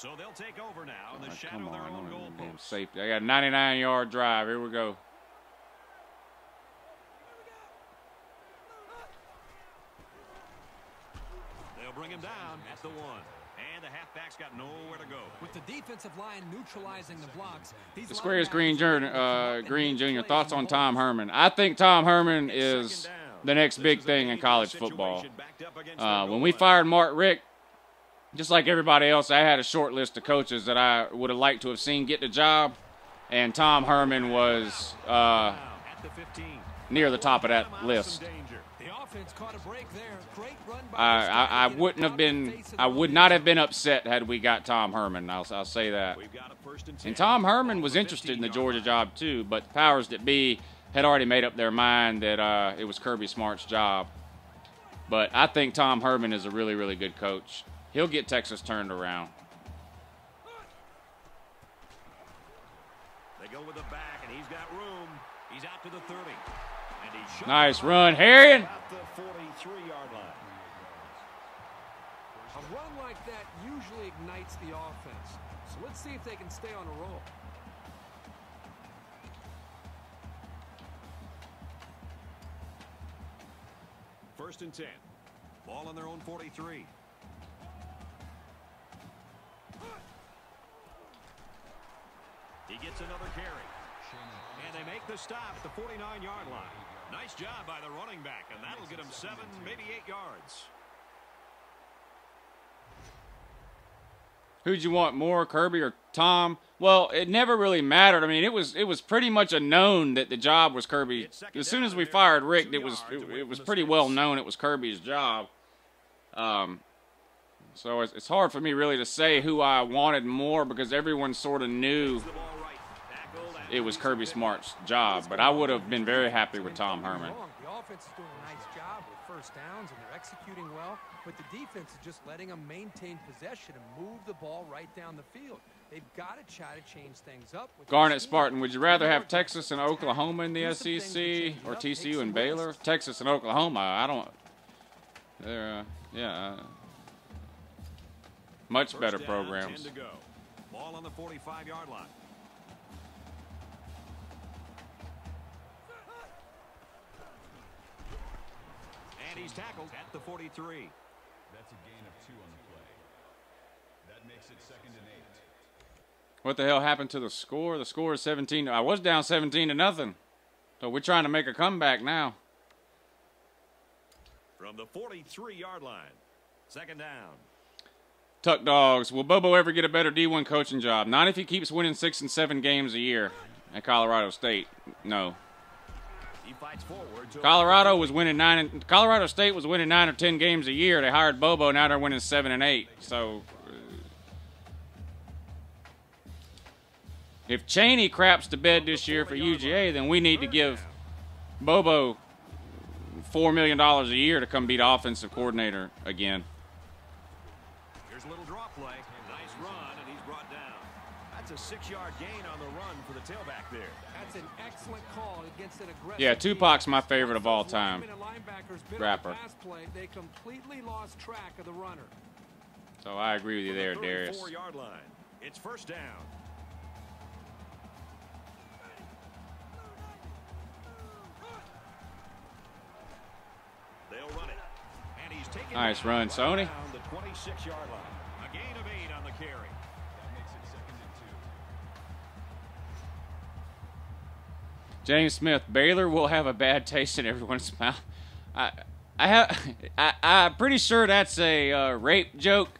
So they'll take over now in the shadow of their own goal post. Safety. I got a 99-yard drive. Here we go. They'll bring him down at the one. And the halfback's got nowhere to go. With the defensive line neutralizing the blocks. The square is Green Jr. Thoughts on Tom Herman. I think Tom Herman is the next big thing in college football. When we fired Mark Richt, just like everybody else, I had a short list of coaches that I would have liked to have seen get the job, and Tom Herman was near the top of that list. I wouldn't have been, I would not have been upset had we got Tom Herman. I'll say that. And Tom Herman was interested in the Georgia job too, but the powers that be had already made up their mind that it was Kirby Smart's job. But I think Tom Herman is a really, really good coach. He'll get Texas turned around. They go with the back, and he's got room. He's out to the 30. And he nice run, Harrion. About the 43-yard line. A run like that usually ignites the offense. So let's see if they can stay on a roll. First and 10. Ball on their own 43. He gets another carry. And they make the stop at the 49-yard line. Nice job by the running back, and that'll get him 7, maybe 8 yards. Who'd you want more, Kirby or Tom? Well, it never really mattered. I mean, it was pretty much a known that the job was Kirby. As soon as we fired Richt, it was pretty well known it was Kirby's job. So it's hard for me really to say who I wanted more because everyone sort of knew it was Kirby Smart's job, but I would have been very happy with Tom Herman. The offense is doing a nice job with first downs, and they're executing well, but the defense is just letting them maintain possession and move the ball right down the field. They've got to try to change things up. Garnet Spartan, would you rather have Texas and Oklahoma in the SEC or TCU and Baylor? Texas and Oklahoma, I don't... They're, yeah... much better programs. Ball on the 45-yard line. And he's tackled at the 43. That's a gain of 2 on the play. That makes it 2nd and 8. What the hell happened to the score? The score is 17. I was down 17-0. So we're trying to make a comeback now. From the 43-yard line. Second down. Tuck Dogs, will Bobo ever get a better D1 coaching job? Not if he keeps winning 6 and 7 games a year at Colorado State. No. Colorado was winning 9. Colorado State was winning 9 or 10 games a year. They hired Bobo. Now they're winning 7 and 8. So if Chaney craps to bed this year for UGA, then we need to give Bobo $4 million a year to come be the offensive coordinator again. Little drop play, nice run, and he's brought down. That's a 6-yard gain on the run for the tailback there. That's an excellent call against an aggressive. Yeah, Tupac's my favorite of all time. Rapper. They completely lost track of the runner. So I agree with you there, Darius. 4-yard line. It's first down. They'll run it. And he's taking nice run, Sony. 26-yard line. A gain of 8 on the carry. That makes it 2nd and 2. James Smith, Baylor will have a bad taste in everyone's mouth. I'm pretty sure that's a rape joke.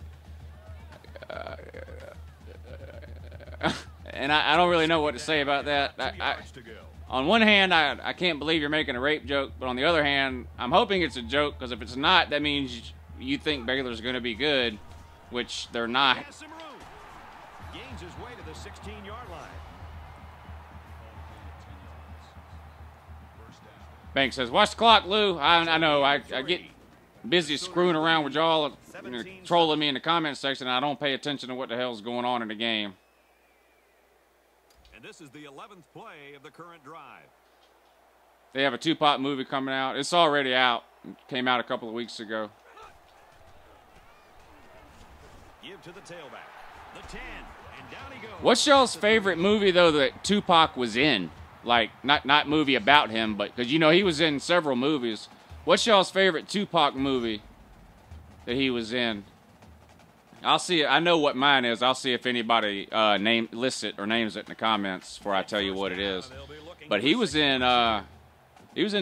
And I don't really know what to say about that. On one hand, I can't believe you're making a rape joke, but on the other hand, I'm hoping it's a joke because if it's not, that means you think Baylor's going to be good, which they're not. Gains his way to the 16-yard line. Banks says, watch the clock, Lou. I know. I get busy screwing around with y'all, trolling me in the comment section, and I don't pay attention to what the hell's going on in the game. And this is the 11th play of the current drive. They have a Tupac movie coming out. It's already out. It came out a couple of weeks ago. Give to the tailback. What's y'all's favorite movie, though, that Tupac was in? Like, not movie about him, but because, you know, he was in several movies. What's y'all's favorite Tupac movie that he was in? I'll see. I know what mine is. I'll see if anybody lists it or names it in the comments before I tell you what it is. But he was in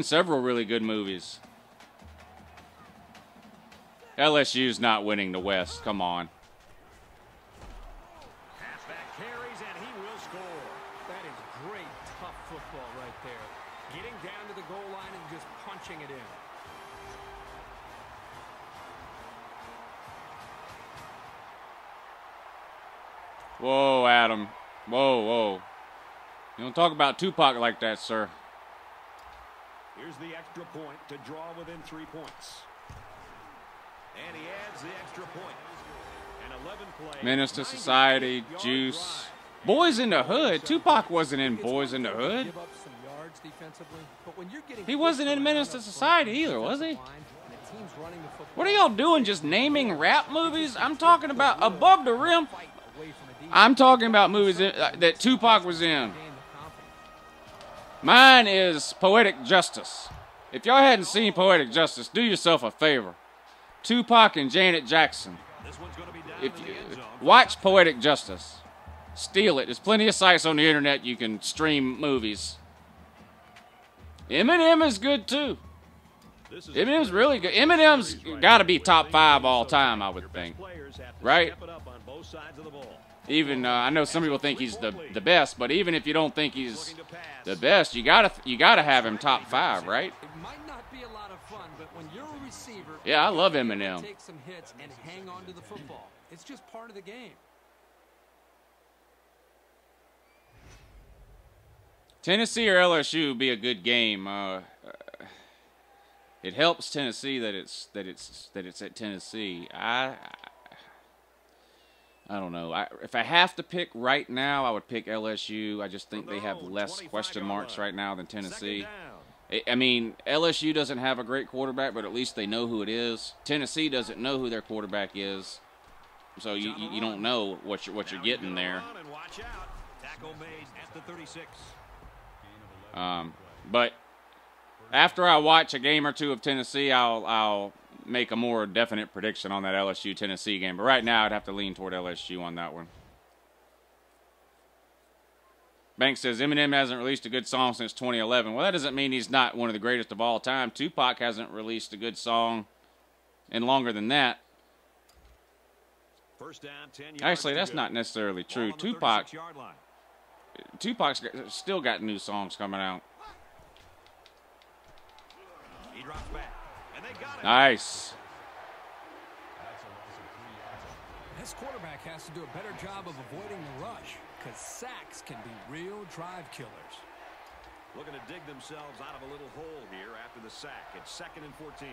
several really good movies. LSU's not winning the West. Come on. Halfback carries and he will score. That is great, tough football right there. Getting down to the goal line and just punching it in. Whoa, Adam. Whoa, whoa. You don't talk about Tupac like that, sir. Here's the extra point to draw within 3 points. And he adds the extra point. An 11 play. Menace to Society, Juice. Boys in the Hood. Tupac wasn't in Boys in the Hood. He wasn't in Menace to Society either, was he? What are y'all doing just naming rap movies? I'm talking about Above the Rim. I'm talking about movies that Tupac was in. Mine is Poetic Justice. If y'all hadn't seen Poetic Justice, do yourself a favor. Tupac and Janet Jackson. If you watch Poetic Justice. Steal it. There's plenty of sites on the internet you can stream movies. Eminem is good too. Eminem's really good. Eminem's got to be top 5 all time, I would think. Right? Even I know some people think he's the best, but even if you don't think he's the best, you gotta have him top 5, right? Yeah, I love Eminem. Take some hits and hang on to the football. It's just part of the game. Tennessee or LSU would be a good game. It helps Tennessee that it's at Tennessee. I don't know. If I have to pick right now, I would pick LSU. I just think they have less question marks right now than Tennessee. I mean, LSU doesn't have a great quarterback, but at least they know who it is. Tennessee doesn't know who their quarterback is, so you don't know what you're getting there. But after I watch a game or two of Tennessee, I'll make a more definite prediction on that LSU-Tennessee game. But right now, I'd have to lean toward LSU on that one. Banks says, Eminem hasn't released a good song since 2011. Well, that doesn't mean he's not one of the greatest of all time. Tupac hasn't released a good song in longer than that. First down, 10 yards. Actually, that's not necessarily true. Tupac's still got new songs coming out. He drops back. Nice. This quarterback has to do a better job of avoiding the rush, because sacks can be real drive killers. Looking to dig themselves out of a little hole here after the sack. It's 2nd and 14.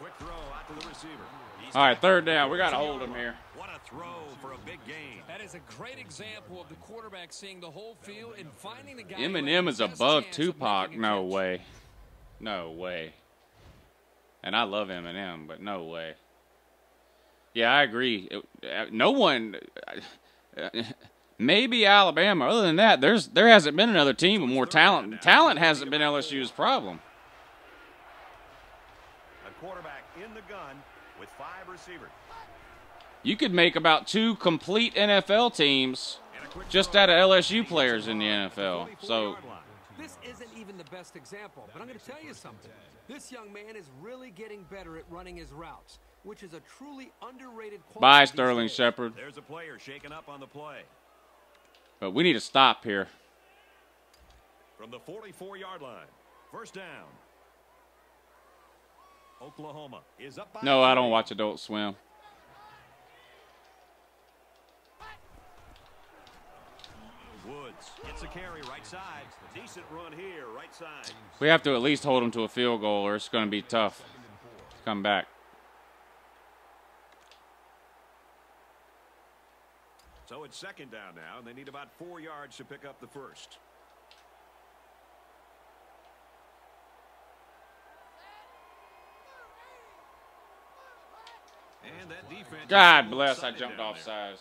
Quick throw out to the receiver. All right, 3rd down. We got to hold him here. What a throw for a big game. That is a great example of the quarterback seeing the whole field and finding the guy. Eminem is above Tupac. No way. No way. And I love Eminem, but no way. Yeah, I agree. No one – maybe Alabama. Other than that, there hasn't been another team with more talent. Talent hasn't been LSU's problem. Quarterback in the gun with 5 receivers. You could make about 2 complete NFL teams just out of LSU players in the NFL. So this isn't even the best example, but I'm going to tell you something. This young man is really getting better at running his routes, which is a truly underrated quality. Bye, Sterling Shepard. There's a player shaken up on the play. But we need to stop here. From the 44-yard line, 1st down. Oklahoma is up by. No, I don't watch Adult Swim. Woods gets a carry right side. Decent run here, right side. We have to at least hold him to a field goal, or it's going to be tough to come back. So it's 2nd down now, and they need about 4 yards to pick up the 1st. And that defense. God bless, I jumped off sides.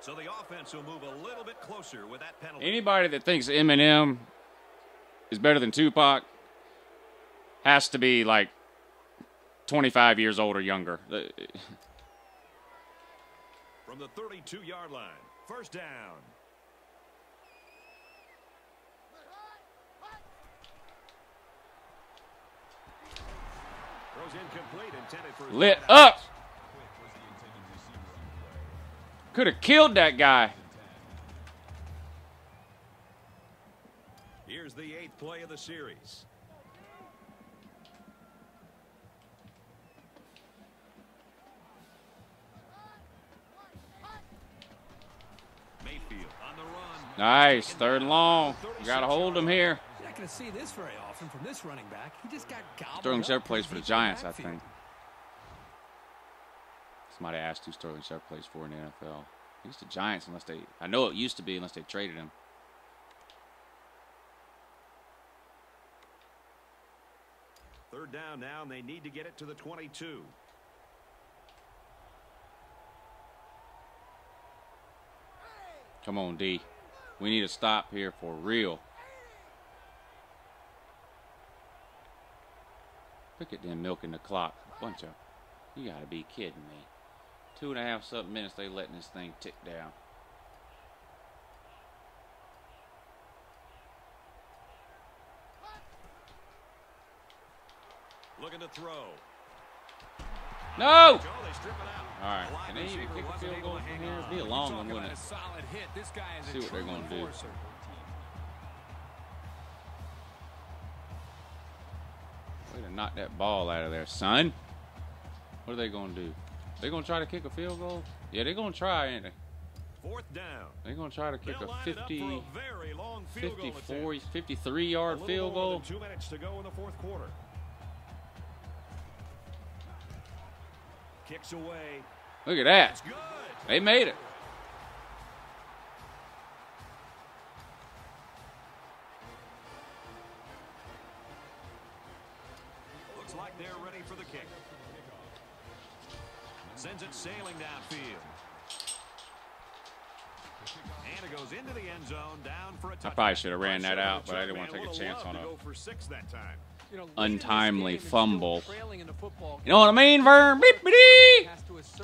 So the offense will move a little bit closer with that penalty. Anybody that thinks Eminem is better than Tupac has to be like 25 years old or younger. From the 32-yard line, first down. Throws incomplete, intended for lit up. Could have killed that guy. Here's the 8th play of the series. Mayfield on the run. Nice, 3rd and long. You got to hold him here. You're not going to see this very often from this running back. He just got gobbled. Sterling Shepard plays for the Giants, I think. Somebody asked who Sterling Shepard plays for in the NFL. He's the Giants, unless they... I know it used to be, unless they traded him. Third down now, and they need to get it to the 22. Come on, D. We need a stop here for real. Look at them milking the clock. Bunch of... You got to be kidding me. 2.5 something minutes, they letting this thing tick down. Looking to throw. No! All right. Can they even kick a field goal from here? It'd be a long one, wouldn't it? See what they're going to do. Way to knock that ball out of there, son. What are they going to do? They're going to try to kick a field goal? Yeah, they're going to try, ain't they? Fourth down. They're going to try to kick a 53-yard field goal. 2 minutes to go in the fourth quarter. Kicks away. Look at that. They made it. Looks like they're ready for the kick. Sends it sailing downfield. And it goes into the end zone, down for a touchdown. I probably should have ran that out, but I didn't want to take a chance on an untimely fumble. You know what I mean, Vern?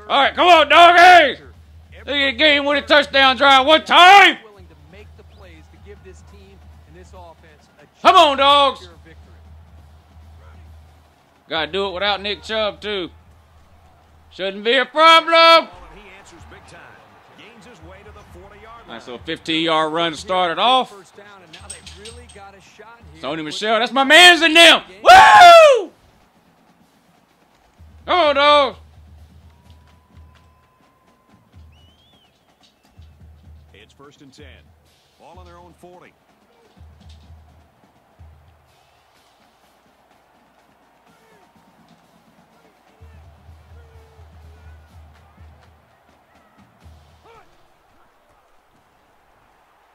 All right, come on, doggy! Look at the game with a touchdown drive one time! Come on, dogs! Got to do it without Nick Chubb, too. Shouldn't be a problem. Nice little 15-yard run started off. Sony Michelle, that's my man's in them. Woo! Come on, dog. It's 1st and 10. Ball on their own 40.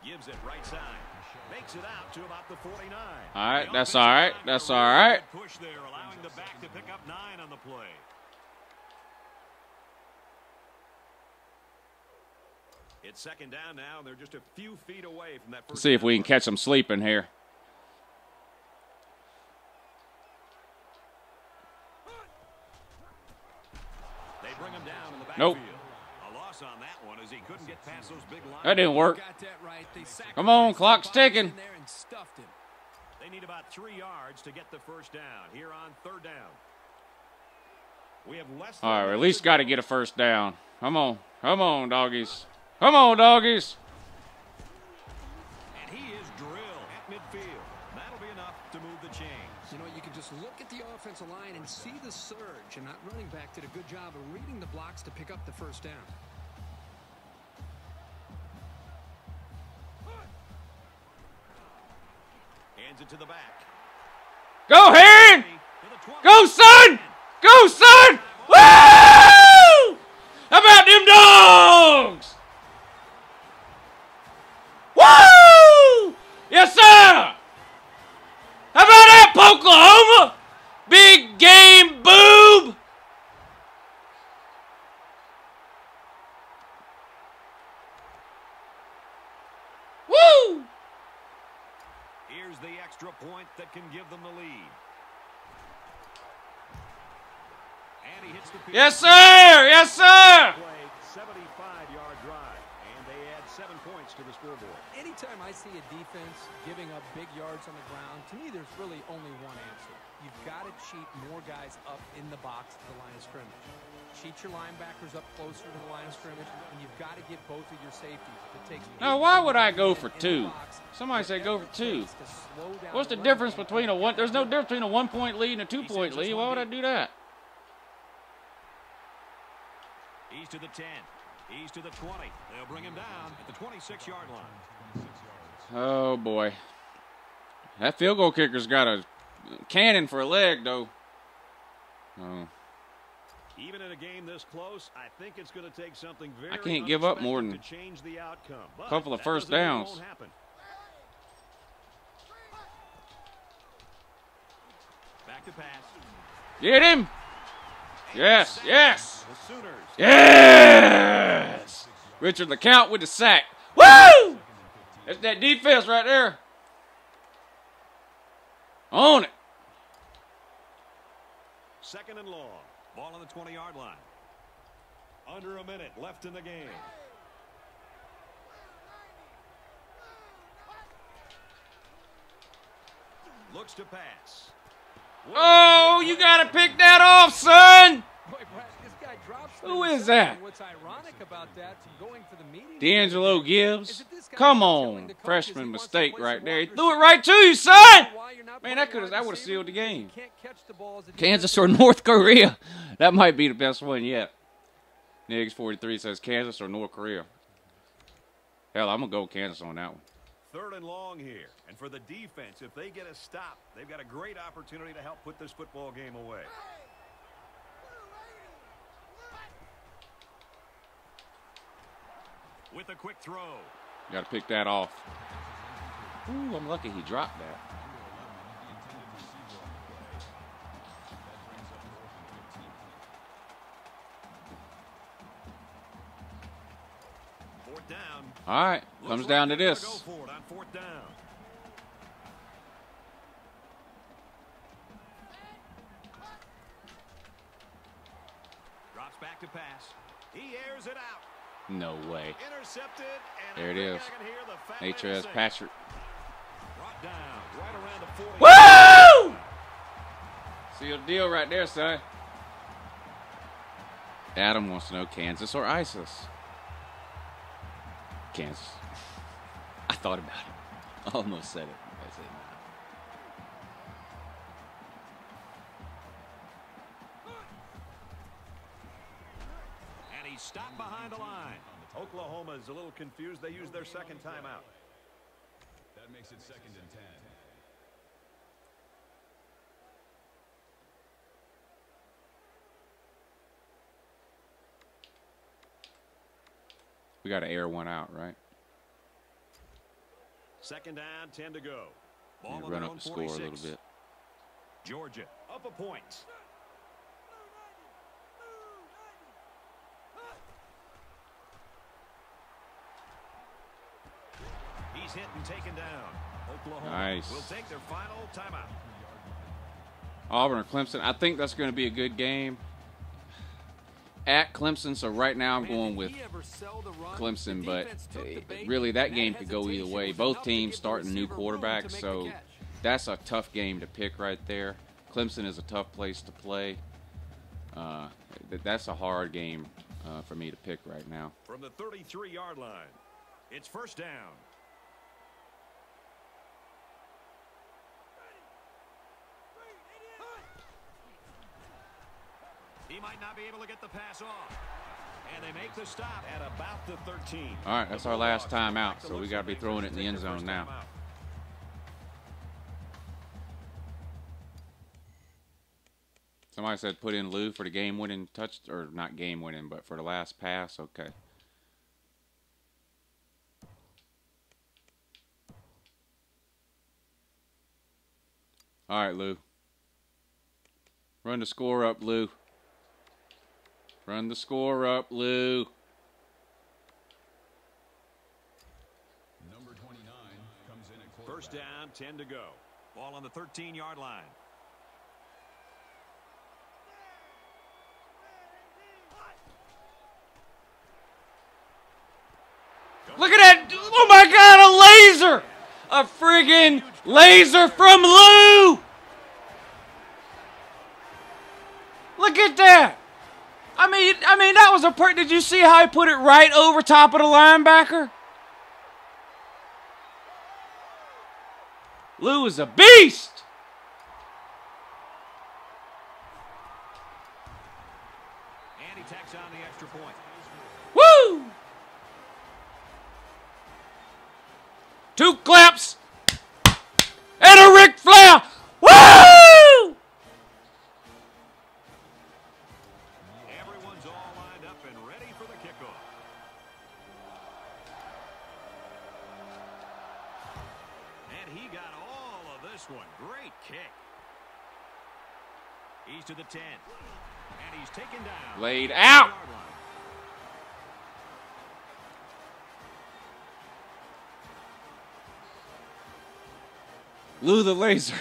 Gives it right side. Makes it out to about the 49. All right, that's all right. That's all right. Push there, allowing the back to pick up 9 on the play. It's 2nd down now. They're just a few feet away from that first. See if we can catch them sleeping here. They bring him down in the backfield. Nope. On that one, as he couldn't get past those big lines. That didn't work. Come on, clock's ticking. They need about 3 yards to get the first down here on 3rd down. We have less. All right, at least got to get a first down. Come on, come on, doggies. Come on, doggies. And he is drilled at midfield. That'll be enough to move the chains. You know, you can just look at the offensive line and see the surge, and that running back did a good job of reading the blocks to pick up the first down. It to the back. Go, Heron! Go, son! Go, son! Woo! How about them dogs? Woo! Yes, sir! the extra point that can give them the lead. And he hits the field. Yes, sir! Yes, sir! Played 75-yard drive, and they add 7 points to the scoreboard. Anytime I see a defense giving up big yards on the ground, to me there's really only one answer. You've got to cheat more guys up in the box to the line of scrimmage. Cheat your linebackers up closer to the line of scrimmage, and you've got to get both of your safeties. Now, why would I go for two? Somebody said go for two. What's the difference between a one? There's no difference between a 1-point lead and a 2-point lead. Why would I do that? He's to the 10. He's to the 20. They'll bring him down at the 26-yard line. Oh boy, that field goal kicker's got a cannon for a leg, though. Oh. Even in a game this close, I think it's going to take something very. I can't give up more than a couple of first downs. Back to pass. Get him! Yes, yes, yes! Richard LeCount with the sack. Woo! That's that defense right there. On it. Second and long. Ball on the 20-yard line. Under a minute left in the game. Looks to pass. Oh, you got to pick that off, son! Who is that? D'Angelo Gibbs. Come on, freshman mistake right there. He threw it right to you, son! Man, that would have sealed the game. Kansas or North Korea? That might be the best one yet. Niggs 43 says Kansas or North Korea. Hell, I'm gonna go Kansas on that one. Third and long here, and for the defense, if they get a stop, they've got a great opportunity to help put this football game away. With a quick throw. You got to pick that off. Ooh, I'm lucky he dropped that. Fourth down. All right, comes down to this. Go for it on fourth down. Drops back to pass. He airs it out. No way. There it is. H.S. Patrick. Woo! See your deal right there, son. Adam wants to know Kansas or ISIS. Kansas. I thought about it. I almost said it. That's it. Stop behind the line. Oklahoma is a little confused. They use their second timeout. That makes it second and 10. We got to air one out, right? Second down, 10 to go. Ball on run up the score 46. A little bit. Georgia up a point. He's hit and taken down. Oklahoma nice. Will take their final timeout. Auburn or Clemson. I think that's going to be a good game. At Clemson, so right now I'm going with Clemson, but really that game could go either way. Both teams starting new quarterbacks, so that's a tough game to pick right there. Clemson is a tough place to play. That's a hard game for me to pick right now. From the 33-yard line, it's first down. He might not be able to get the pass off. And they make the stop at about the 13. All right, that's our last timeout, so we got to be throwing it in the end zone now. Somebody said put in Lou for the game-winning touch, or not game-winning, but for the last pass. Okay. All right, Lou. Run the score up, Lou. Run the score up, Lou. Number 29 comes in at quarterback. First down, 10 to go. Ball on the 13-yard line. Look at that. Oh, my God, a laser. A friggin' laser from Lou. Look at that. I mean, that was a perfect. Did you see how he put it right over top of the linebacker? Lou is a beast. And he tacks on the extra point. Woo! Two claps and a Ric Flair. Woo! Everyone's all lined up and ready for the kickoff. And he got all of this one. Great kick. He's to the 10. And he's taken down. Laid out. Lou the Laser.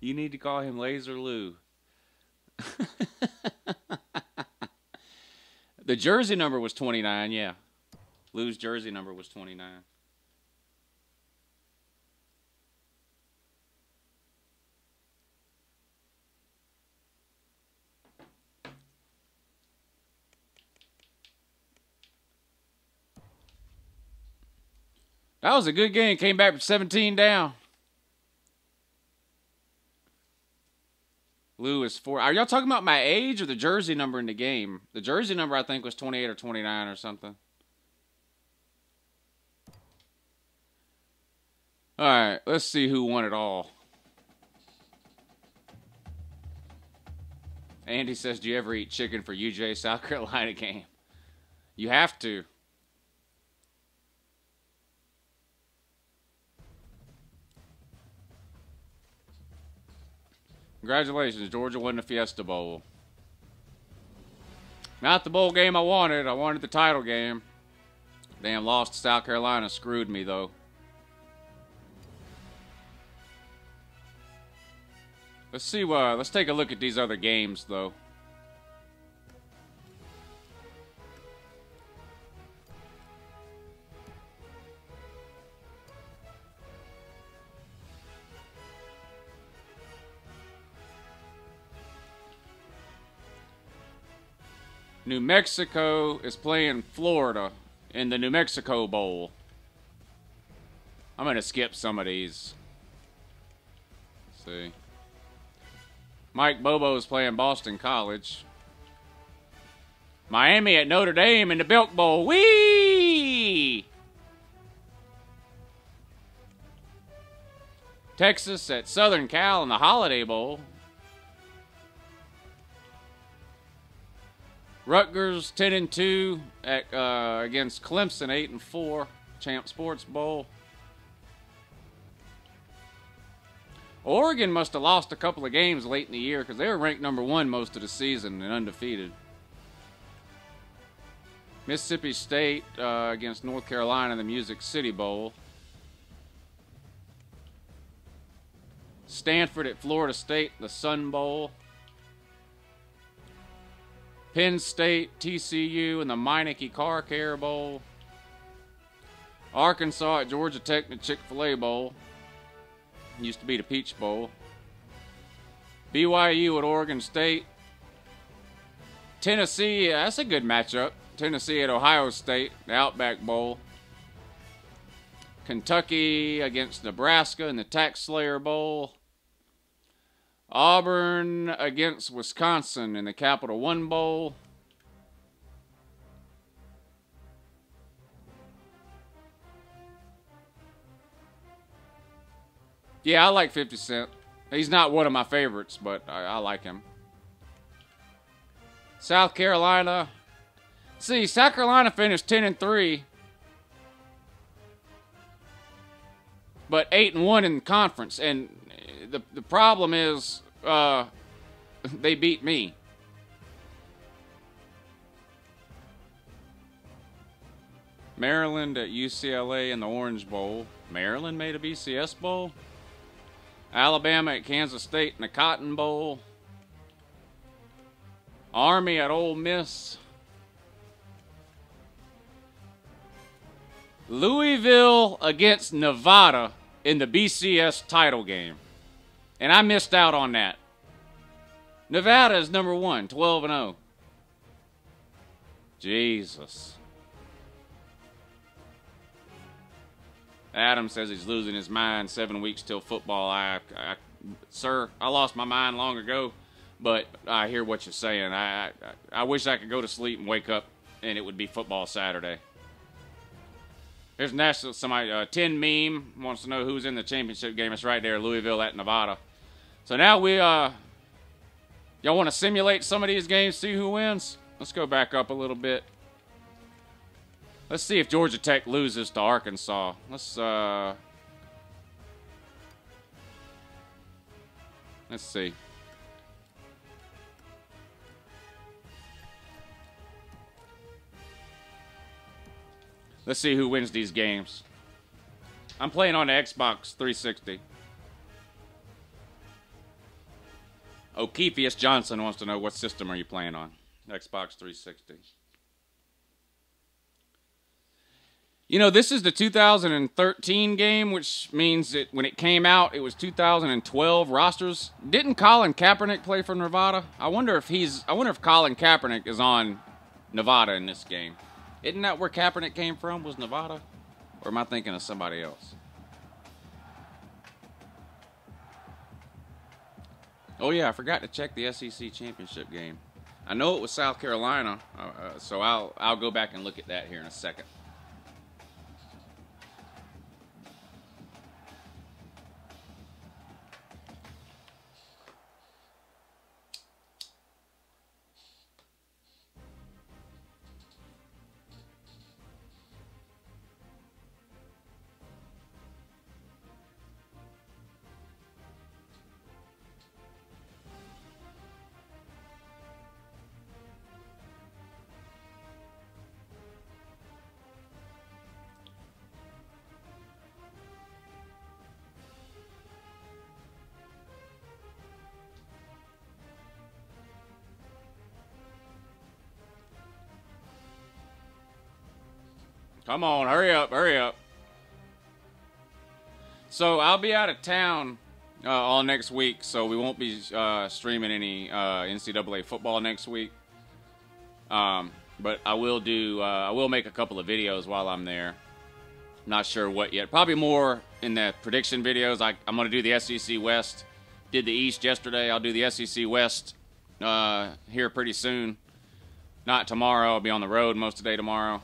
You need to call him Laser Lou. The jersey number was 29, yeah. Lou's jersey number was 29. That was a good game. Came back from 17 down. Lou is 4. Are y'all talking about my age or the jersey number in the game? The jersey number, I think, was 28 or 29 or something. All right, let's see who won it all. Andy says, do you ever eat chicken for UGA South Carolina game? You have to. Congratulations, Georgia won the Fiesta Bowl. Not the bowl game I wanted. I wanted the title game. Damn, lost to South Carolina. Screwed me, though. Let's see what. Let's take a look at these other games, though. New Mexico is playing Florida in the New Mexico Bowl. I'm going to skip some of these. Let's see. Mike Bobo is playing Boston College. Miami at Notre Dame in the Belk Bowl. Whee! Texas at Southern Cal in the Holiday Bowl. Rutgers 10-2 at, against Clemson 8-4, Champ Sports Bowl. Oregon must have lost a couple of games late in the year because they were ranked #1 most of the season and undefeated. Mississippi State against North Carolina in the Music City Bowl. Stanford at Florida State, the Sun Bowl. Penn State, TCU, and the Meineke Car Care Bowl. Arkansas at Georgia Tech and the Chick-fil-A Bowl. It used to be the Peach Bowl. BYU at Oregon State. Tennessee, that's a good matchup. Tennessee at Ohio State, the Outback Bowl. Kentucky against Nebraska in the Tax Slayer Bowl. Auburn against Wisconsin in the Capital One Bowl. Yeah, I like 50 Cent. He's not one of my favorites, but I like him. South Carolina. See, South Carolina finished 10-3. But 8-1 in the conference. And the problem is they beat me. Maryland at UCLA in the Orange Bowl. Maryland made a BCS Bowl. Alabama at Kansas State in the Cotton Bowl. Army at Ole Miss. Louisville against Nevada in the BCS title game. And I missed out on that. Nevada is number one, 12-0. Jesus. Adam says he's losing his mind. 7 weeks till football. Sir, I lost my mind long ago, but I hear what you're saying. I wish I could go to sleep and wake up, and it would be football Saturday. There's national somebody 10 meme wants to know who's in the championship game. It's right there, Louisville at Nevada. So now we y'all want to simulate some of these games, see who wins. Let's go back up a little bit. Let's see if Georgia Tech loses to Arkansas. Let's see. Let's see who wins these games. I'm playing on the Xbox 360. O'Keefius Johnson wants to know, what system are you playing on? Xbox 360. You know, this is the 2013 game, which means that when it came out, it was 2012 rosters. Didn't Colin Kaepernick play for Nevada? I wonder if Colin Kaepernick is on Nevada in this game. Isn't that where Kaepernick came from, was Nevada? Or am I thinking of somebody else? Oh, yeah, I forgot to check the SEC championship game. I know it was South Carolina, so I'll go back and look at that here in a second. Come on, hurry up, hurry up. So I'll be out of town all next week, so we won't be streaming any NCAA football next week. But I will do, I will make a couple of videos while I'm there. Not sure what yet. Probably more in the prediction videos. I'm going to do the SEC West. Did the East yesterday. I'll do the SEC West here pretty soon. Not tomorrow. I'll be on the road most of the day tomorrow.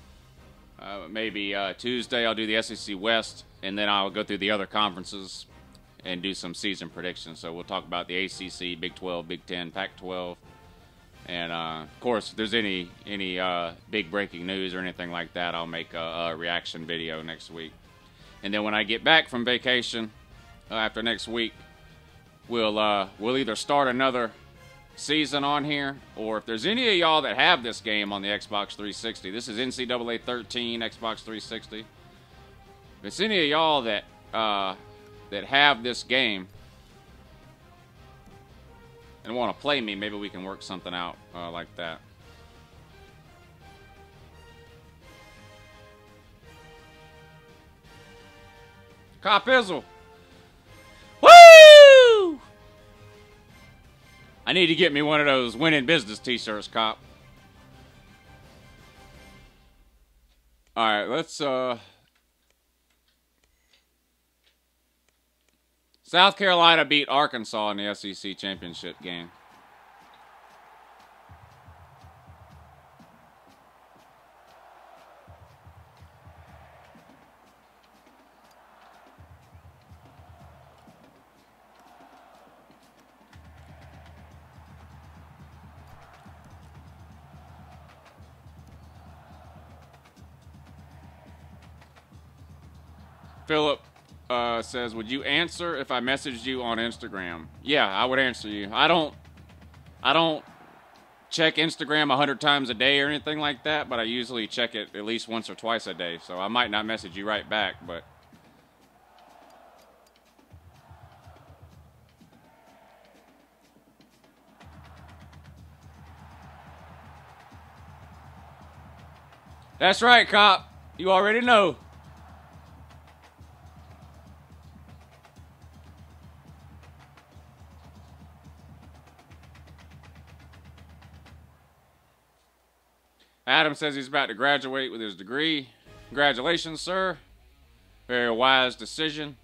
Maybe Tuesday I'll do the SEC West, and then I'll go through the other conferences and do some season predictions. So we'll talk about the ACC, Big 12, Big 10, Pac-12, and of course, if there's any big breaking news or anything like that, I'll make a reaction video next week. And then when I get back from vacation after next week, we'll either start another season on here, or if there's any of y'all that have this game on the Xbox 360, this is NCAA 13 Xbox 360. If it's any of y'all that that have this game and want to play me, maybe we can work something out like that. Copizzle. Woo! I need to get me one of those winning business t-shirts, Cop. All right, let's... South Carolina beat Arkansas in the SEC championship game. Philip says, would you answer if I messaged you on Instagram? Yeah, I would answer you. I don't check Instagram 100 times a day or anything like that, but I usually check it at least once or twice a day, so I might not message you right back, but... That's right, Cop. You already know. Adam says he's about to graduate with his degree. Congratulations, sir. Very wise decision.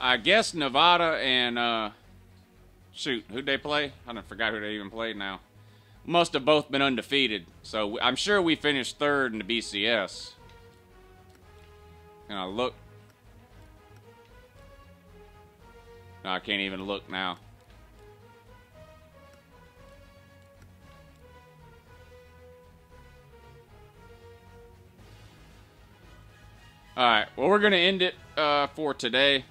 I guess Nevada and, shoot, who'd they play? I don't forgot who they even played now. Must have both been undefeated. So I'm sure we finished third in the BCS. Can I look? No, I can't even look now. All right, well, we're going to end it for today.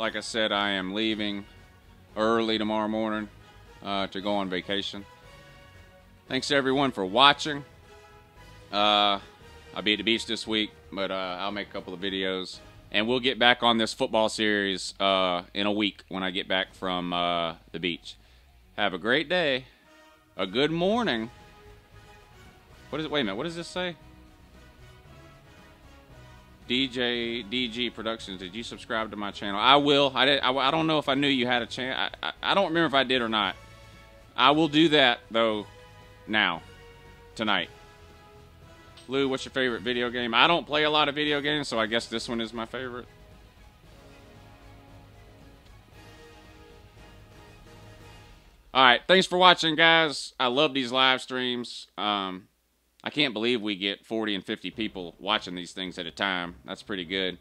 Like I said, I am leaving early tomorrow morning to go on vacation. Thanks everyone for watching. I'll be at the beach this week, but I'll make a couple of videos, and we'll get back on this football series in a week when I get back from the beach. Have a great day, a good morning. What is it? Wait a minute. What does this say? DG Productions, did you subscribe to my channel? I will. I don't know if I knew you had a channel. I don't remember if I did or not. I will do that, though, now. Tonight. Lou, what's your favorite video game? I don't play a lot of video games, so I guess this one is my favorite. Alright, thanks for watching, guys. I love these live streams. I can't believe we get 40 and 50 people watching these things at a time. That's pretty good.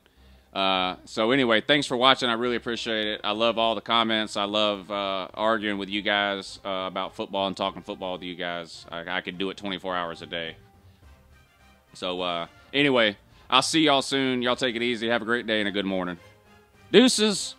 So anyway, thanks for watching. I really appreciate it. I love all the comments. I love arguing with you guys about football and talking football with you guys. I could do it 24 hours a day. So anyway, I'll see y'all soon. Y'all take it easy. Have a great day and a good morning. Deuces.